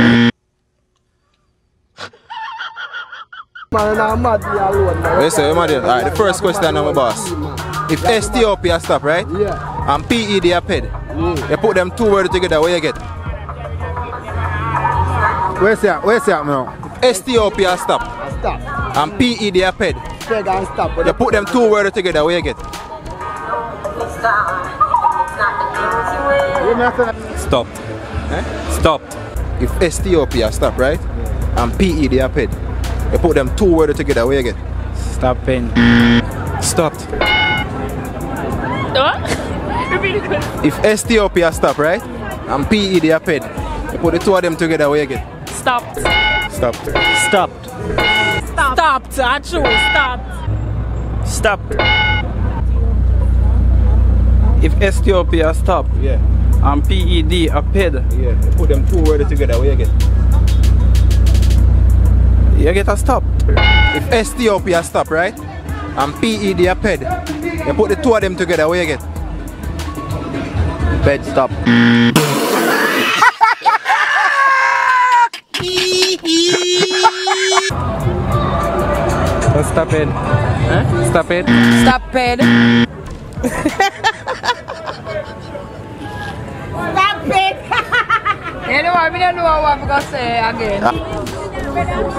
Man, I'm mad alone, man. Yes, you're mad alone. Alright, the first question I'm a boss. If ST up here stop, right? Yeah. And PE they are ped. Mm. You put them two words together, what you get? Where's that now? If ST up here stop. Stop. And PE they are ped. Ped and stop. You put them two words together, what you get? Stop. Eh? Stop. If ST up here stop, right? And PE they are ped. You put them two words together, where you get? Stop pen. Stopped. If ST up here stop, right? And PE they are ped. You put the two of them together, where you get? Stopped. Stopped. Stopped. Stopped. Stopped. Actually, stopped. Stopped. If ST up here stop, yeah. And PE they are ped. Yeah. You put them two words together, where you get? You get a stop. If ST up here stop, right? And PE they are ped. You put the two of them together, what you get? Ped stop. Stop it. Huh? Stop it. Stop ped. Stop it. Anyway, I don't know what I'm gonna say again.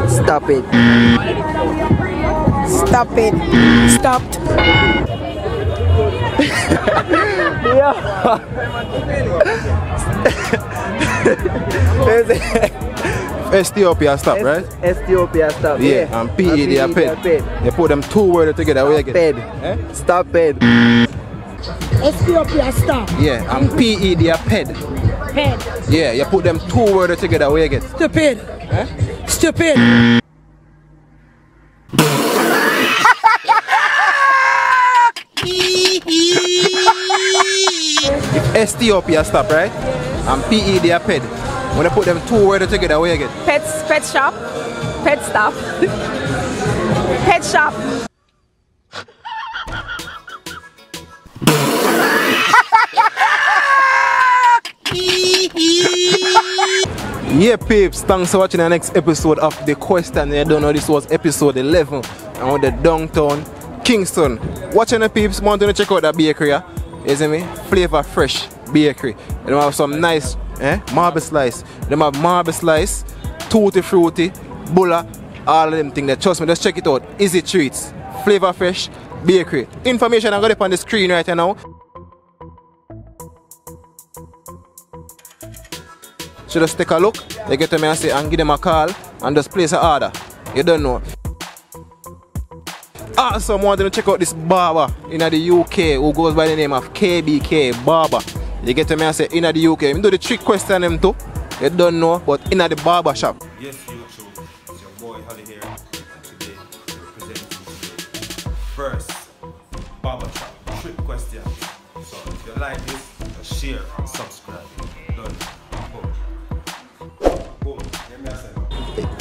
Stop it. Stop it. Stopped. Ethiopia stop, right? Ethiopia stop. Yeah, yeah. And PE they are ped. You put them two words together, where you get? Eh? Stop it. Ethiopia stop. Yeah, and PE they are ped. Ped. Yeah, you put them two words together, where you get? Stupid. Eh? Stupid. If ST up here stop, right? And PE they are ped. When I put them two words together, where you get? Pets, pet shop, pet stop, pet shop. Yeah, peeps, thanks for watching the next episode of The Question. I don't know, this was episode 11 on the downtown Kingston. Watching the peeps, want to check out that bakery, you see me? Flavor Fresh Bakery. They have some nice marble slice. They have marble slice, tutti frutti, bulla, all of them things there. Trust me, just check it out. Easy treats. Flavor Fresh Bakery. Information I got up on the screen right now. So just take a look, you get to me and say and give them a call and just place an order. You don't know. Also, I want you to check out this barber in the UK who goes by the name of KBK Barber. You get to me and say in the UK. You do the trick question them too. You don't know, but in the barber shop. Yes, YouTube, it's your boy Holly here, and today we're presenting first barber shop trick question. So if you like this, share and subscribe. Done.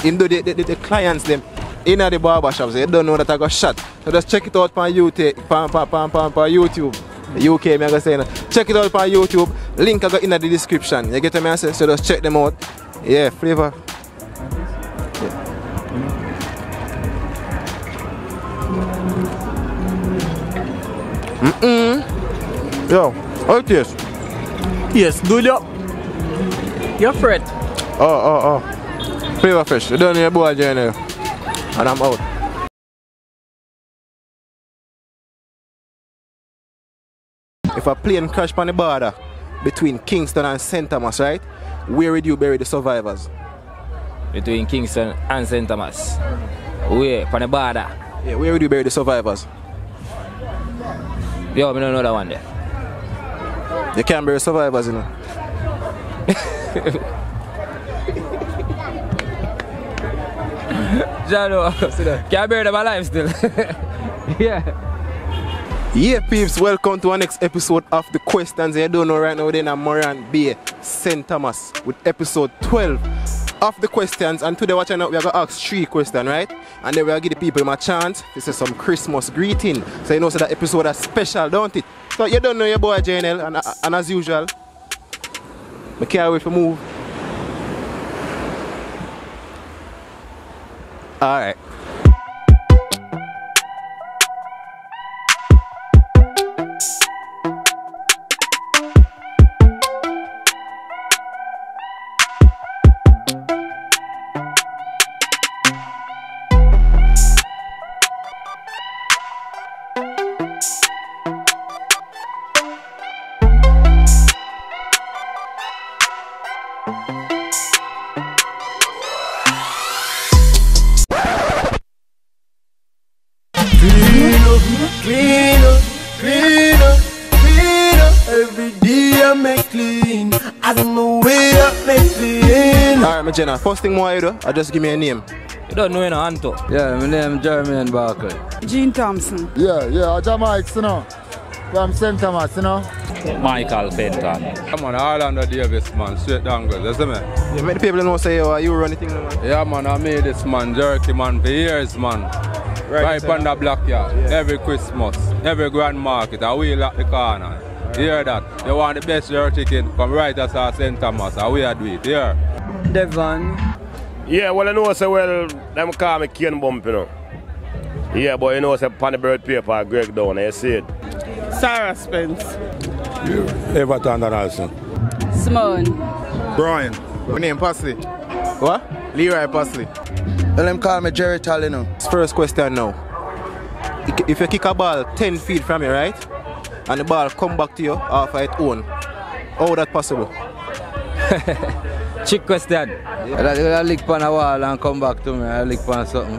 Him do the clients them in the barber shops. They don't know that I got shot. So just check it out on YouTube. YouTube. UK, me I go say no. Check it out on YouTube. Link I got in the description. You get me I say? So just check them out. Yeah, flavor. Yeah. Yo, how it is? Yes, good up. You're Fred. Oh. Flavor fish. You don't need a boy journey. And I'm out. If a plane crashed on the border between Kingston and St. Thomas, right? Where would you bury the survivors? Between Kingston and St. Thomas. Where? On the border. Yeah, where would you bury the survivors? Yo, I don't know that one there. You can't bury survivors, you know. Jano, can't bury them alive still. Yeah. Yeah, peeps, welcome to our next episode of The Questions. You don't know right now, we're in Moran Bay, St. Thomas, with episode 12 of The Questions. And today, watching out, we are going to ask 3 questions, right? And then we are going to give the people a chance to say some Christmas greeting. So you know, so that episode is special, don't it? So you don't know your boy, JNL, and as usual, I can't wait for move. Alright. Jenna, first thing more you do, or just give me a name. You don't know, you know, Anto. Yeah, my name is Jeremy and Barkley. Gene Thompson. Yeah, I'm Mike, you know. From St. Thomas, you know. Michael Benton. Come on, Orlando Davis, man, straight dangle, you see me? Yeah, many people don't say, oh, you run anything, man. Yeah, man, I made this, man, jerky, man, for years, man. Right on the blackyard, yeah. Every Christmas, every grand market, I wheel at the corner. Right. You hear that? You want the best jerky chicken, come right at St. Thomas, I will do it, yeah. Devon. Yeah, well, I know, so well, them call me Cane Bump, you know. Yeah, but you know, so upon the bird paper, Greg Down, you see it. Sarah Spence. Yeah. Everton Donaldson. Simone. Brian. My name, Pasley. What? Leroy Pasley. Well, them call me Jerry Tall, you know. First question now. If you kick a ball 10 feet from you, right? And the ball come back to you off its own. How is that possible? Chick question. Yeah. I lick on a wall and come back to me. I lick on something.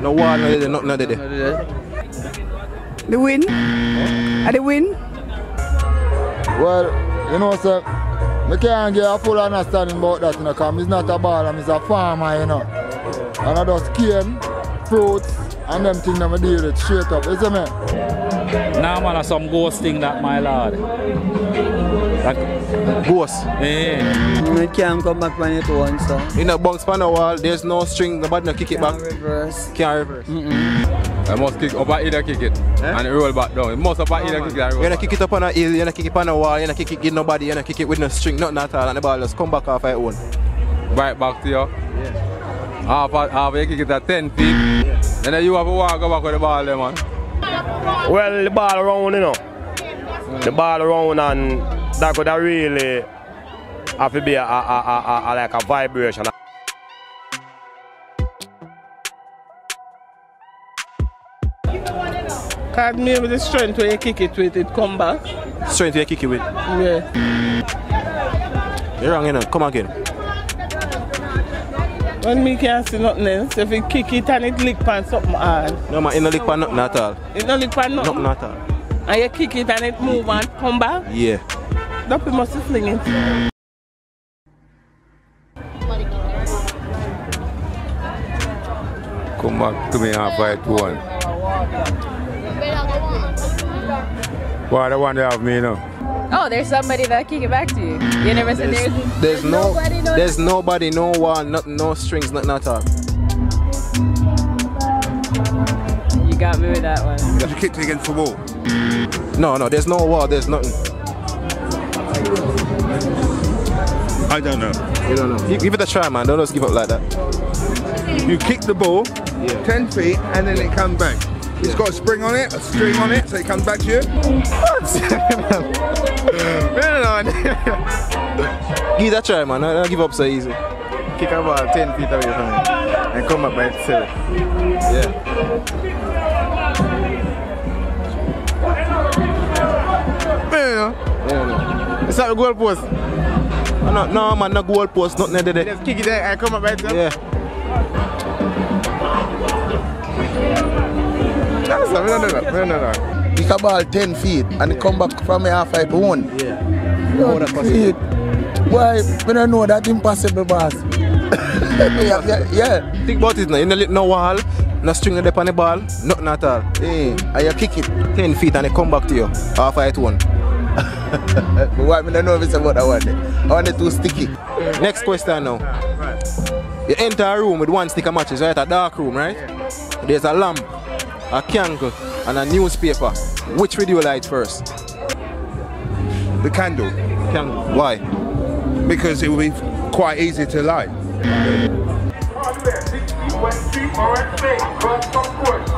No wall, no did nothing, no did it. The win? At the win? Well, you know, sir, I can't get a full understanding about that, you know, because it's not a baller, it's a farmer, you know. And I just cane, fruits, and them things that I deal with straight up, isn't it? Nah, man, that's some ghost thing that, my lord. Ghost. Yeah. You can't come back on it once. So. In a box pan a wall, there's no string, nobody no kick it back. Reverse. Can't reverse. I must kick up at either kick it and it roll back down. It must up at either kick it. You're not kick it up on a hill, you're not kick it on a wall, you're not kick it with nobody, you're not kick it with no string, nothing at all, and the ball just come back off your own. Right back to you. Yeah. Half you kick it at 10 feet. Yeah. And then you have to walk back with the ball there, man. Well, the ball around, you know. The ball around and that could really have to be like a vibration. Because maybe the strength where you kick it with, it come back. Strength where you kick it with? Yeah. You're wrong, you know. Come again. When me can't see nothing else, if you kick it and it lick pan something hard. No man, it no lick pan nothing at all. It no lick pan nothing? Nothing at all. And you kick it and it move and come back? Yeah. That we must fling it. Come back to me and fight one. Why the one they have me now? Oh, there's somebody that'll kick it back to you. You never said there's no, nobody, no. There's nobody, no one, no strings, nothing at all. You got me with that one. You have to kick it against the wall. No, there's no wall, there's nothing. I don't know. You don't know. You give it a try, man. Don't just give up like that. You kick the ball 10 feet and then it comes back. It's got a spring on it, a string on it, so it comes back to you. Give that try, man. Don't give up so easy. Kick a ball 10 feet away from it and come up by itself. Yeah. Yeah. It's like a goal post. No, man, no goal post, nothing there. Just kick it there and come up by itself. Yeah. No. Kick a ball 10 feet and it come back from me halfway to one. Yeah. No, why? We don't know that impossible, boss. Yeah. Think about it now. You don't let no wall, no string up on the ball, nothing at all. Yeah. And you kick it 10 feet and it come back to you halfway to one. But why? We don't know if it's about that one. I want it too sticky. Yeah. Next question now. Right. You enter a room with one stick of matches, right? A dark room, right? Yeah. There's a lamp, a candle and a newspaper. Which would you light first? The candle. Candle. Why? Because it would be quite easy to light. I'm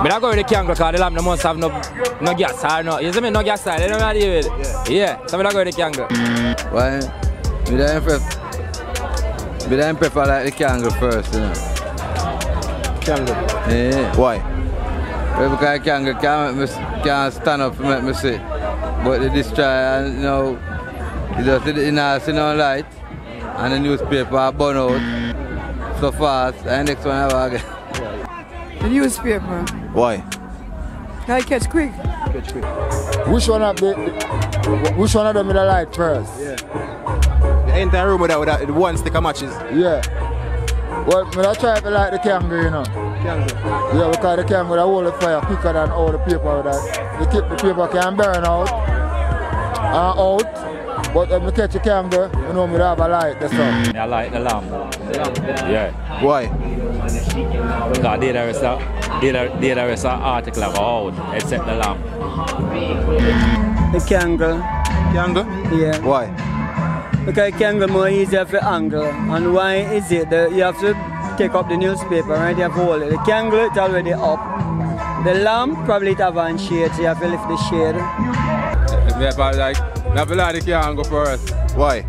not going with the candle because the lamp no must have no gas or no. You see me? No gas or no. They don't know deal with it. Yeah. So I'm not going with the candle. Why? I prefer light the candle first, you know. Candle? Yeah. Why? Because I can't stand up and make me sit. But they destroy and you know, you just see the inner light and the newspaper burn out so fast and the next one I have again. The newspaper. Why? I catch quick. Catch quick. Which one of them is the light first? Yeah. The entire room with one stick of matches. Yeah. Well, I try to light the candle, you know. Candle? Yeah, because the candle will hold the fire quicker than all the paper. The paper can burn out. But if you catch a candle, you know, I have a light, that's all. I light the lamp. Yeah. Why? Because there is an article about except the lamp. The candle. Candle? Yeah. Why? Because candle more easier for angle. And why is it that you have to take up the newspaper, right? You have to hold it. The candle is already up. The lamp probably have one shade, so you have to lift the shade. I like the candle first. Why?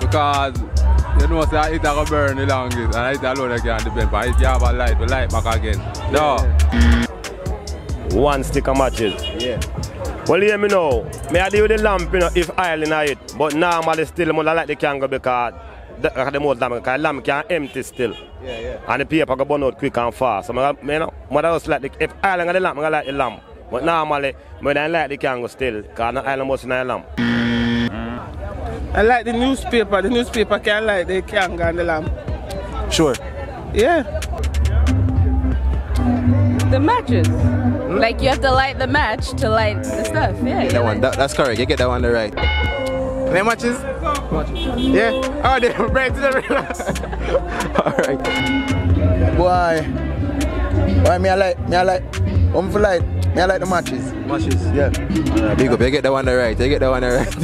Because you know that it's going to burn the longest, and it's alone that can depend, but if you have a light, the light back again. No. One stick of matches. Yeah. Well, hear me now, I deal with the lamp, you know, if island I it, but normally still I like the candle because the most lamp, because the lamp can empty still. Yeah, yeah. And the paper can burn out quick and fast. So I just like the, if island got the lamp, I like the lamp. But normally, I don't like the candle still, because the island must not lamp. I like the newspaper. The newspaper can light the candle and the lamp. Sure. Yeah. The matches. Hmm? Like you have to light the match to light the stuff. Yeah. Get that one. That's correct. You get that one the right. The matches? Yeah. Oh, they break to the real. All right. Why I like the matches. Matches. Yeah. Right, big up. You get that one the right. You get that one the right.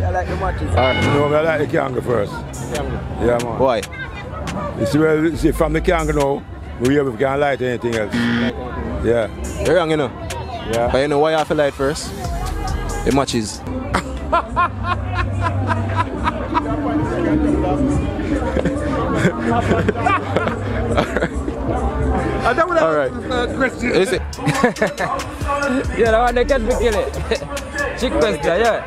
I like the matches. All right. No, I like the candle first. Candle. Yeah, man. Why? It's from the candle now. We can't light anything else. Yeah. You're wrong, you know. Yeah. But you know why you have to light first? It matches. Alright. Is it? Yeah, that one they can't be killing. Chick question, yeah.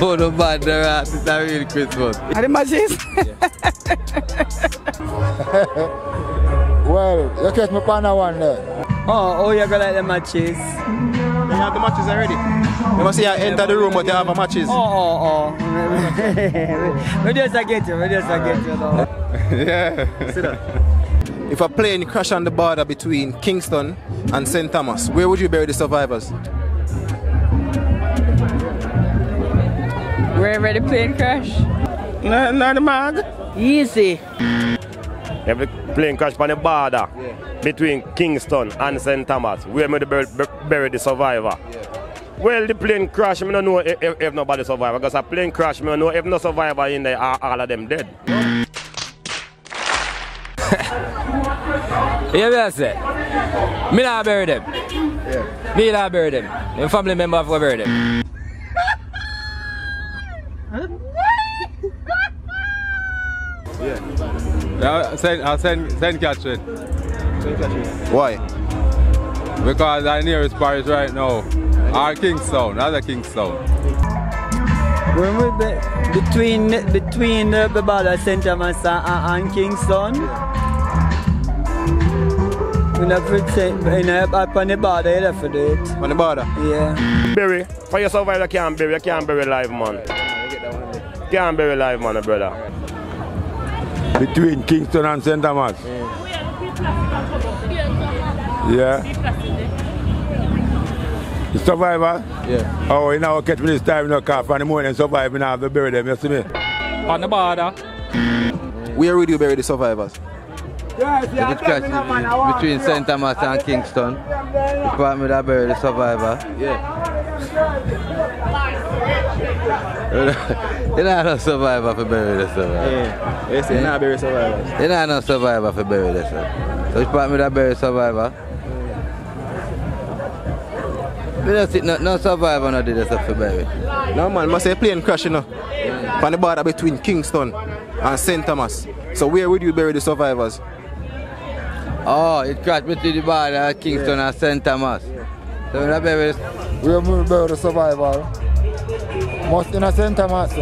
Oh no man, they're at it's not really Christmas. Are the matches? Well, you catch me on that one there. Oh, you go like the matches. You have the matches already? You must see I enter the room but you have the matches. Oh. We just get you though. Yeah. Sit down. If a plane crashed on the border between Kingston and St. Thomas, where would you bury the survivors? We're ready to plane crash? Not a mag. Easy. Every plane crash on the border between Kingston and St. Thomas, where we bury the survivor. Well, the plane crash, I don't know if nobody survived. Because a plane crash, I don't know if no survivor in there, all of them dead. Yeah, I say. Me not bury them. Yeah. Me not bury them. My family member have to bury them. Yeah. I'll send Catherine. Send Catherine. Why? Because our nearest parish right now, our Kingston, another Kingston. When we between the border St. Thomas and Kingston. Yeah. When I up on the border, you have to do it. On the border? Yeah. Bury. For your survival, you can't bury. You can't bury live, man. You can't bury live, man, brother. Between Kingston and St. Thomas. Yeah. The survivor? Yeah. Oh, you know, catch me this time, you know, car for the morning, survive, you know, have to bury them, you see me? On the border. Where would you bury the survivors? Between St. Thomas and Kingston, the department that buried the survivor. Yeah. They don't have survivor for bury the survivor. Yeah. Yes, they not bury survivors. They don't have survivor for bury the survivor. So the department that buried the survivor. They don't sit, no survivor no did this for bury. No man, must say plane crash, you know. Yeah. On the border between Kingston and St. Thomas. So where would you bury the survivors? Oh, it crashed between the border at Kingston and St. Thomas. Yeah. So we bury the survivor. Most in St. Thomas. In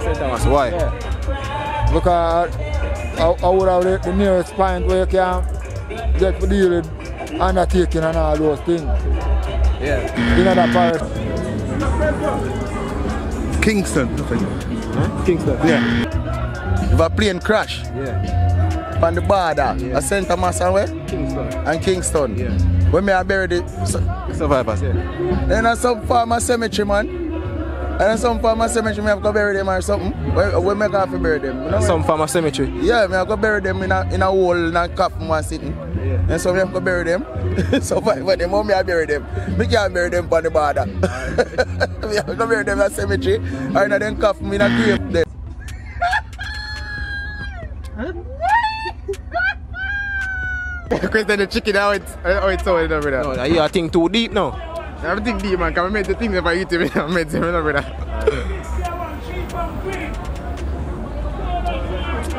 St. Thomas, why? Yeah. Because I would have the nearest point where you can get to deal with undertaking and all those things. Yeah. In other parts. Kingston, nothing. Huh? Kingston. Yeah. If a plane crash. Yeah. On the border, yeah. St. Thomas and where? Kingston. And Kingston. Yeah. When I bury the survivors. Yeah. Then there's some farmer cemetery, man. And there's some farmer cemetery, I have to bury them or something. When I have to bury them. You know, some farmer cemetery? Yeah, I have to bury them in a hole and cap from one sitting. Yeah. And so I have to bury them. Survivor them, how I bury them? I can't bury them on the border. I have to bury them in a cemetery or in a cap from in a grave there. Question the chicken how it's all in the brother. No, you are think too deep now. I don't think deep, man, because I made the things if I eat it, I made them, brother.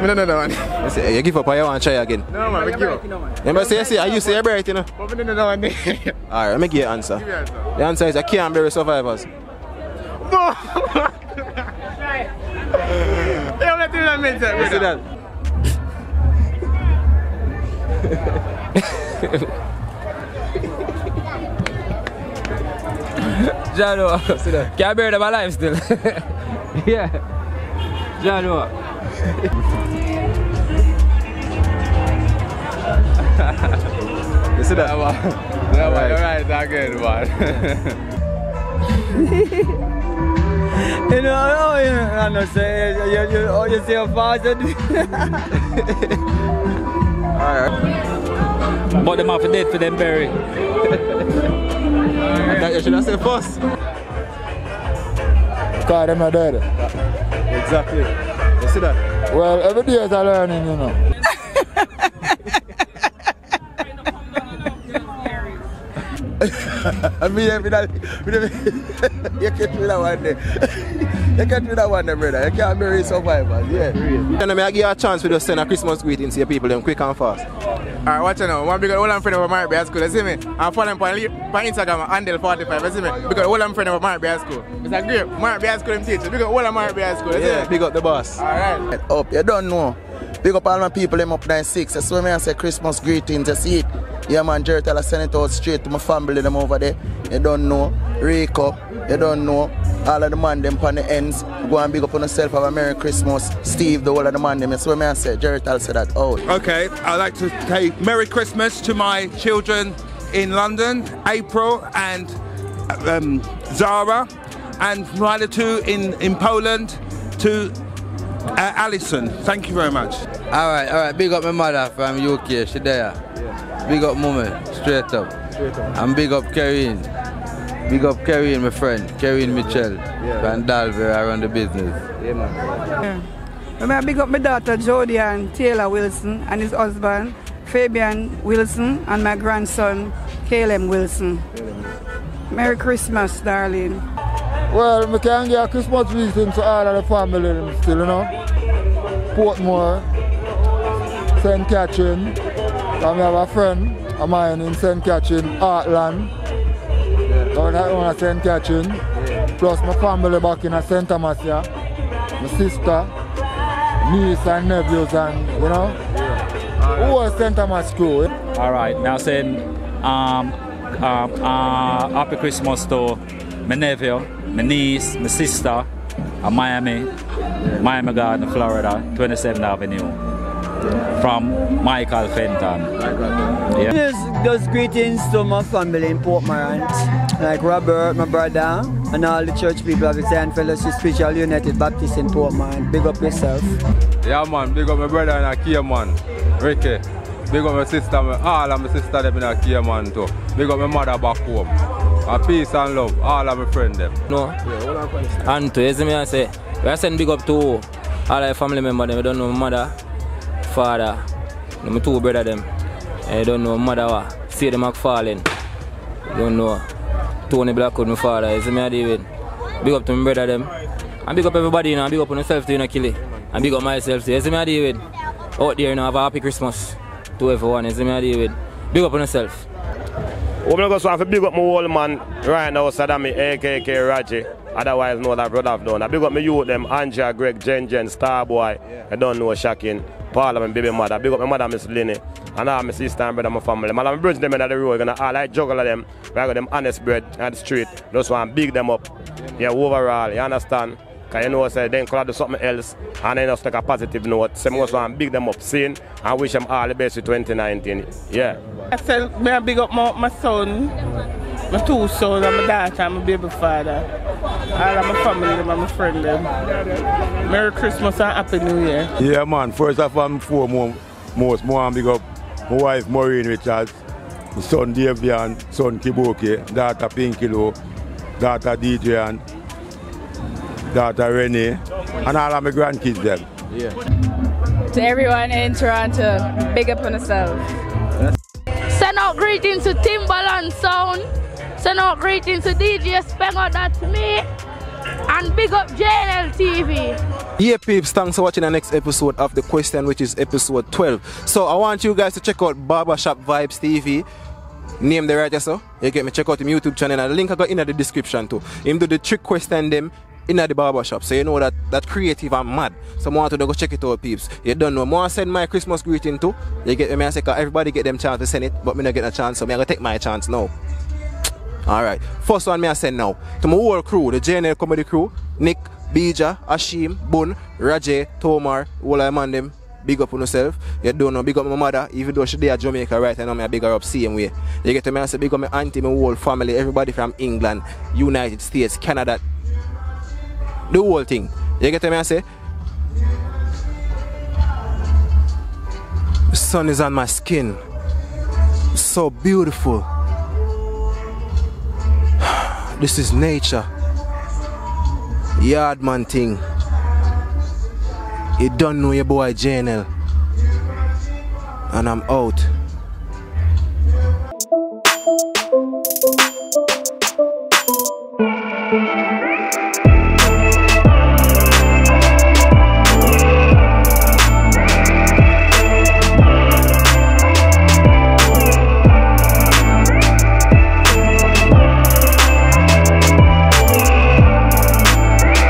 No, man. You give up or you want to try again? No, man, we give up. You say, I used to say bright, you know. But we don't know one day. Alright, let me give you an answer. Give me an answer. The answer is I can't bury survivors. No! You let him admit that, brother. You see that? Jano, can I bury them alive still? Yeah. Jano. You see that? That one, alright, that's good, man. You know, I know, you see how fast you do. Alright. Bought them off a date for them, Barry. You should have said first. Because them are dead. Exactly. You see that? Well, every day is a learning, you know. I mean, you can't do that one day. You can't do that one day, brother. You can't bury survivors, yeah. And I give you a chance to just send a Christmas greeting to your people, them quick and fast. Alright, watch out now. One big old friend of mine at school, you see me? I'm following on Instagram, Andel45, you see me? Because old friend of mine at school. It's a great Mark at school, them teacher. Big up old Mark at school, you see me? Yeah, big up the boss. Alright. Up, you don't know. Big up all my people, them up 96. I swear me and say Christmas greetings, you see it. Yeah man, Jerry tell I send it out straight to my family them over there. You don't know. Rico, you don't know. All of the man them on the ends. Go and big up on yourself, have a Merry Christmas. Steve, the whole of the man them. That's what I said. Jerry tell said that out. Okay, I'd like to say Merry Christmas to my children in London, April and Zara. and from Rider 2 in Poland to Alison. Thank you very much. Alright, big up my mother from UK, she there. Yeah. Big up mummy, straight up. And big up Karine. Big up Karine, my friend, Karine Mitchell, and Dalvey, I run the business. Yeah, man. Yeah. Big up my daughter Jodian Taylor Wilson and his husband, Fabian Wilson, and my grandson, Caleb Wilson. Merry Christmas, darling. Well, we can get a Christmas greeting to all of the family still, you know. Portmore, St. Catherine, and we have a friend of mine in St. Catherine, Heartland. I own St. Catherine, plus my family back in St. Thomas, yeah. My sister, niece and nephews, and you know, who was St. Thomas school. Alright, now saying happy Christmas to my nephew, my niece, my sister, and Miami Garden, Florida, 27th Avenue. From Michael Fenton. Yeah. Just greetings to my family in Portmorant, like Robert, my brother, and all the church people of the Zion Fellowship Spiritual United Baptist in Portmorant. Big up yourself. Yeah, man, big up my brother in Akia, man, Ricky. Big up my sister, all of my sisters in Akia, man, too. Big up my mother back home. And peace and love, all of my friends, them. No, and to as I say, we send big up to all our family members, them. We don't know my mother, father, my two brother them. I don't know mother wa. See them McFarlane. Don't know. Tony Blackwood, my father. Is me David. Big up to my brother them. And big up everybody, you know. And big up on myself too, you know, Killy. And big up myself too. Is me David. Out there, you know, have a happy Christmas to everyone. Is me David. Big up on yourself. I'm going to big up my old man right now, Sadami, a.k.a. Raji. Otherwise, no, that brother have done. I big up my youth them, Andrea, Greg, Jen, Starboy. I don't know, Shakin. Paul and my baby mother, big up my mother, Miss Lenny, and all my sister and brother, my family. Man, I'm bridging them in the road, gonna all I juggle them, I got them honest bread on the street. Just want to big them up. Yeah, overall, you understand? Because you know, say, they could do something else, and then just take a positive note. So I just want to big them up, seeing, and wish them all the best in 2019. Yeah. I said, I big up my son, my two sons, and my daughter, and my baby father. All of my family and my friend them. Merry Christmas and Happy New Year. Yeah, man. First of all, I big up my wife Maureen Richards, my son Davian, son Kiboke, daughter Pinkilo, daughter Deidrean, daughter Renee, and all of my grandkids them. Yeah. To everyone in Toronto, big up on yourself. Send out greetings to Timbaland Sound. Send out greetings to DJ Spengo, that's me. And big up JNL TV. Yeah, peeps, thanks for watching the next episode of The Question, which is episode 12. So I want you guys to check out Barbershop Vibes TV. Name the writer, so you get me. Check out him YouTube channel, and the link I got in the description too. Him do the trick question them in the barbershop, so you know that creative and mad. So I want to go check it out, peeps. You don't know, I send my Christmas greeting too. You get me, I say, everybody get them chance to send it, but me not get a chance, so I gonna take my chance now. Alright, first one I send now to my whole crew, the JNL comedy crew, Nick, Bija, Ashim, Bun, Rajay, Tomar, all I man them. Big up on yourself. You don't know, big up my mother, even though she's there at Jamaica right now, I big her up same way. You get me, I say, big up my auntie, my whole family, everybody from England, United States, Canada, the whole thing. You get me, I say? The sun is on my skin. So beautiful. This is nature. Yard man thing. You don't know your boy JNL. And I'm out.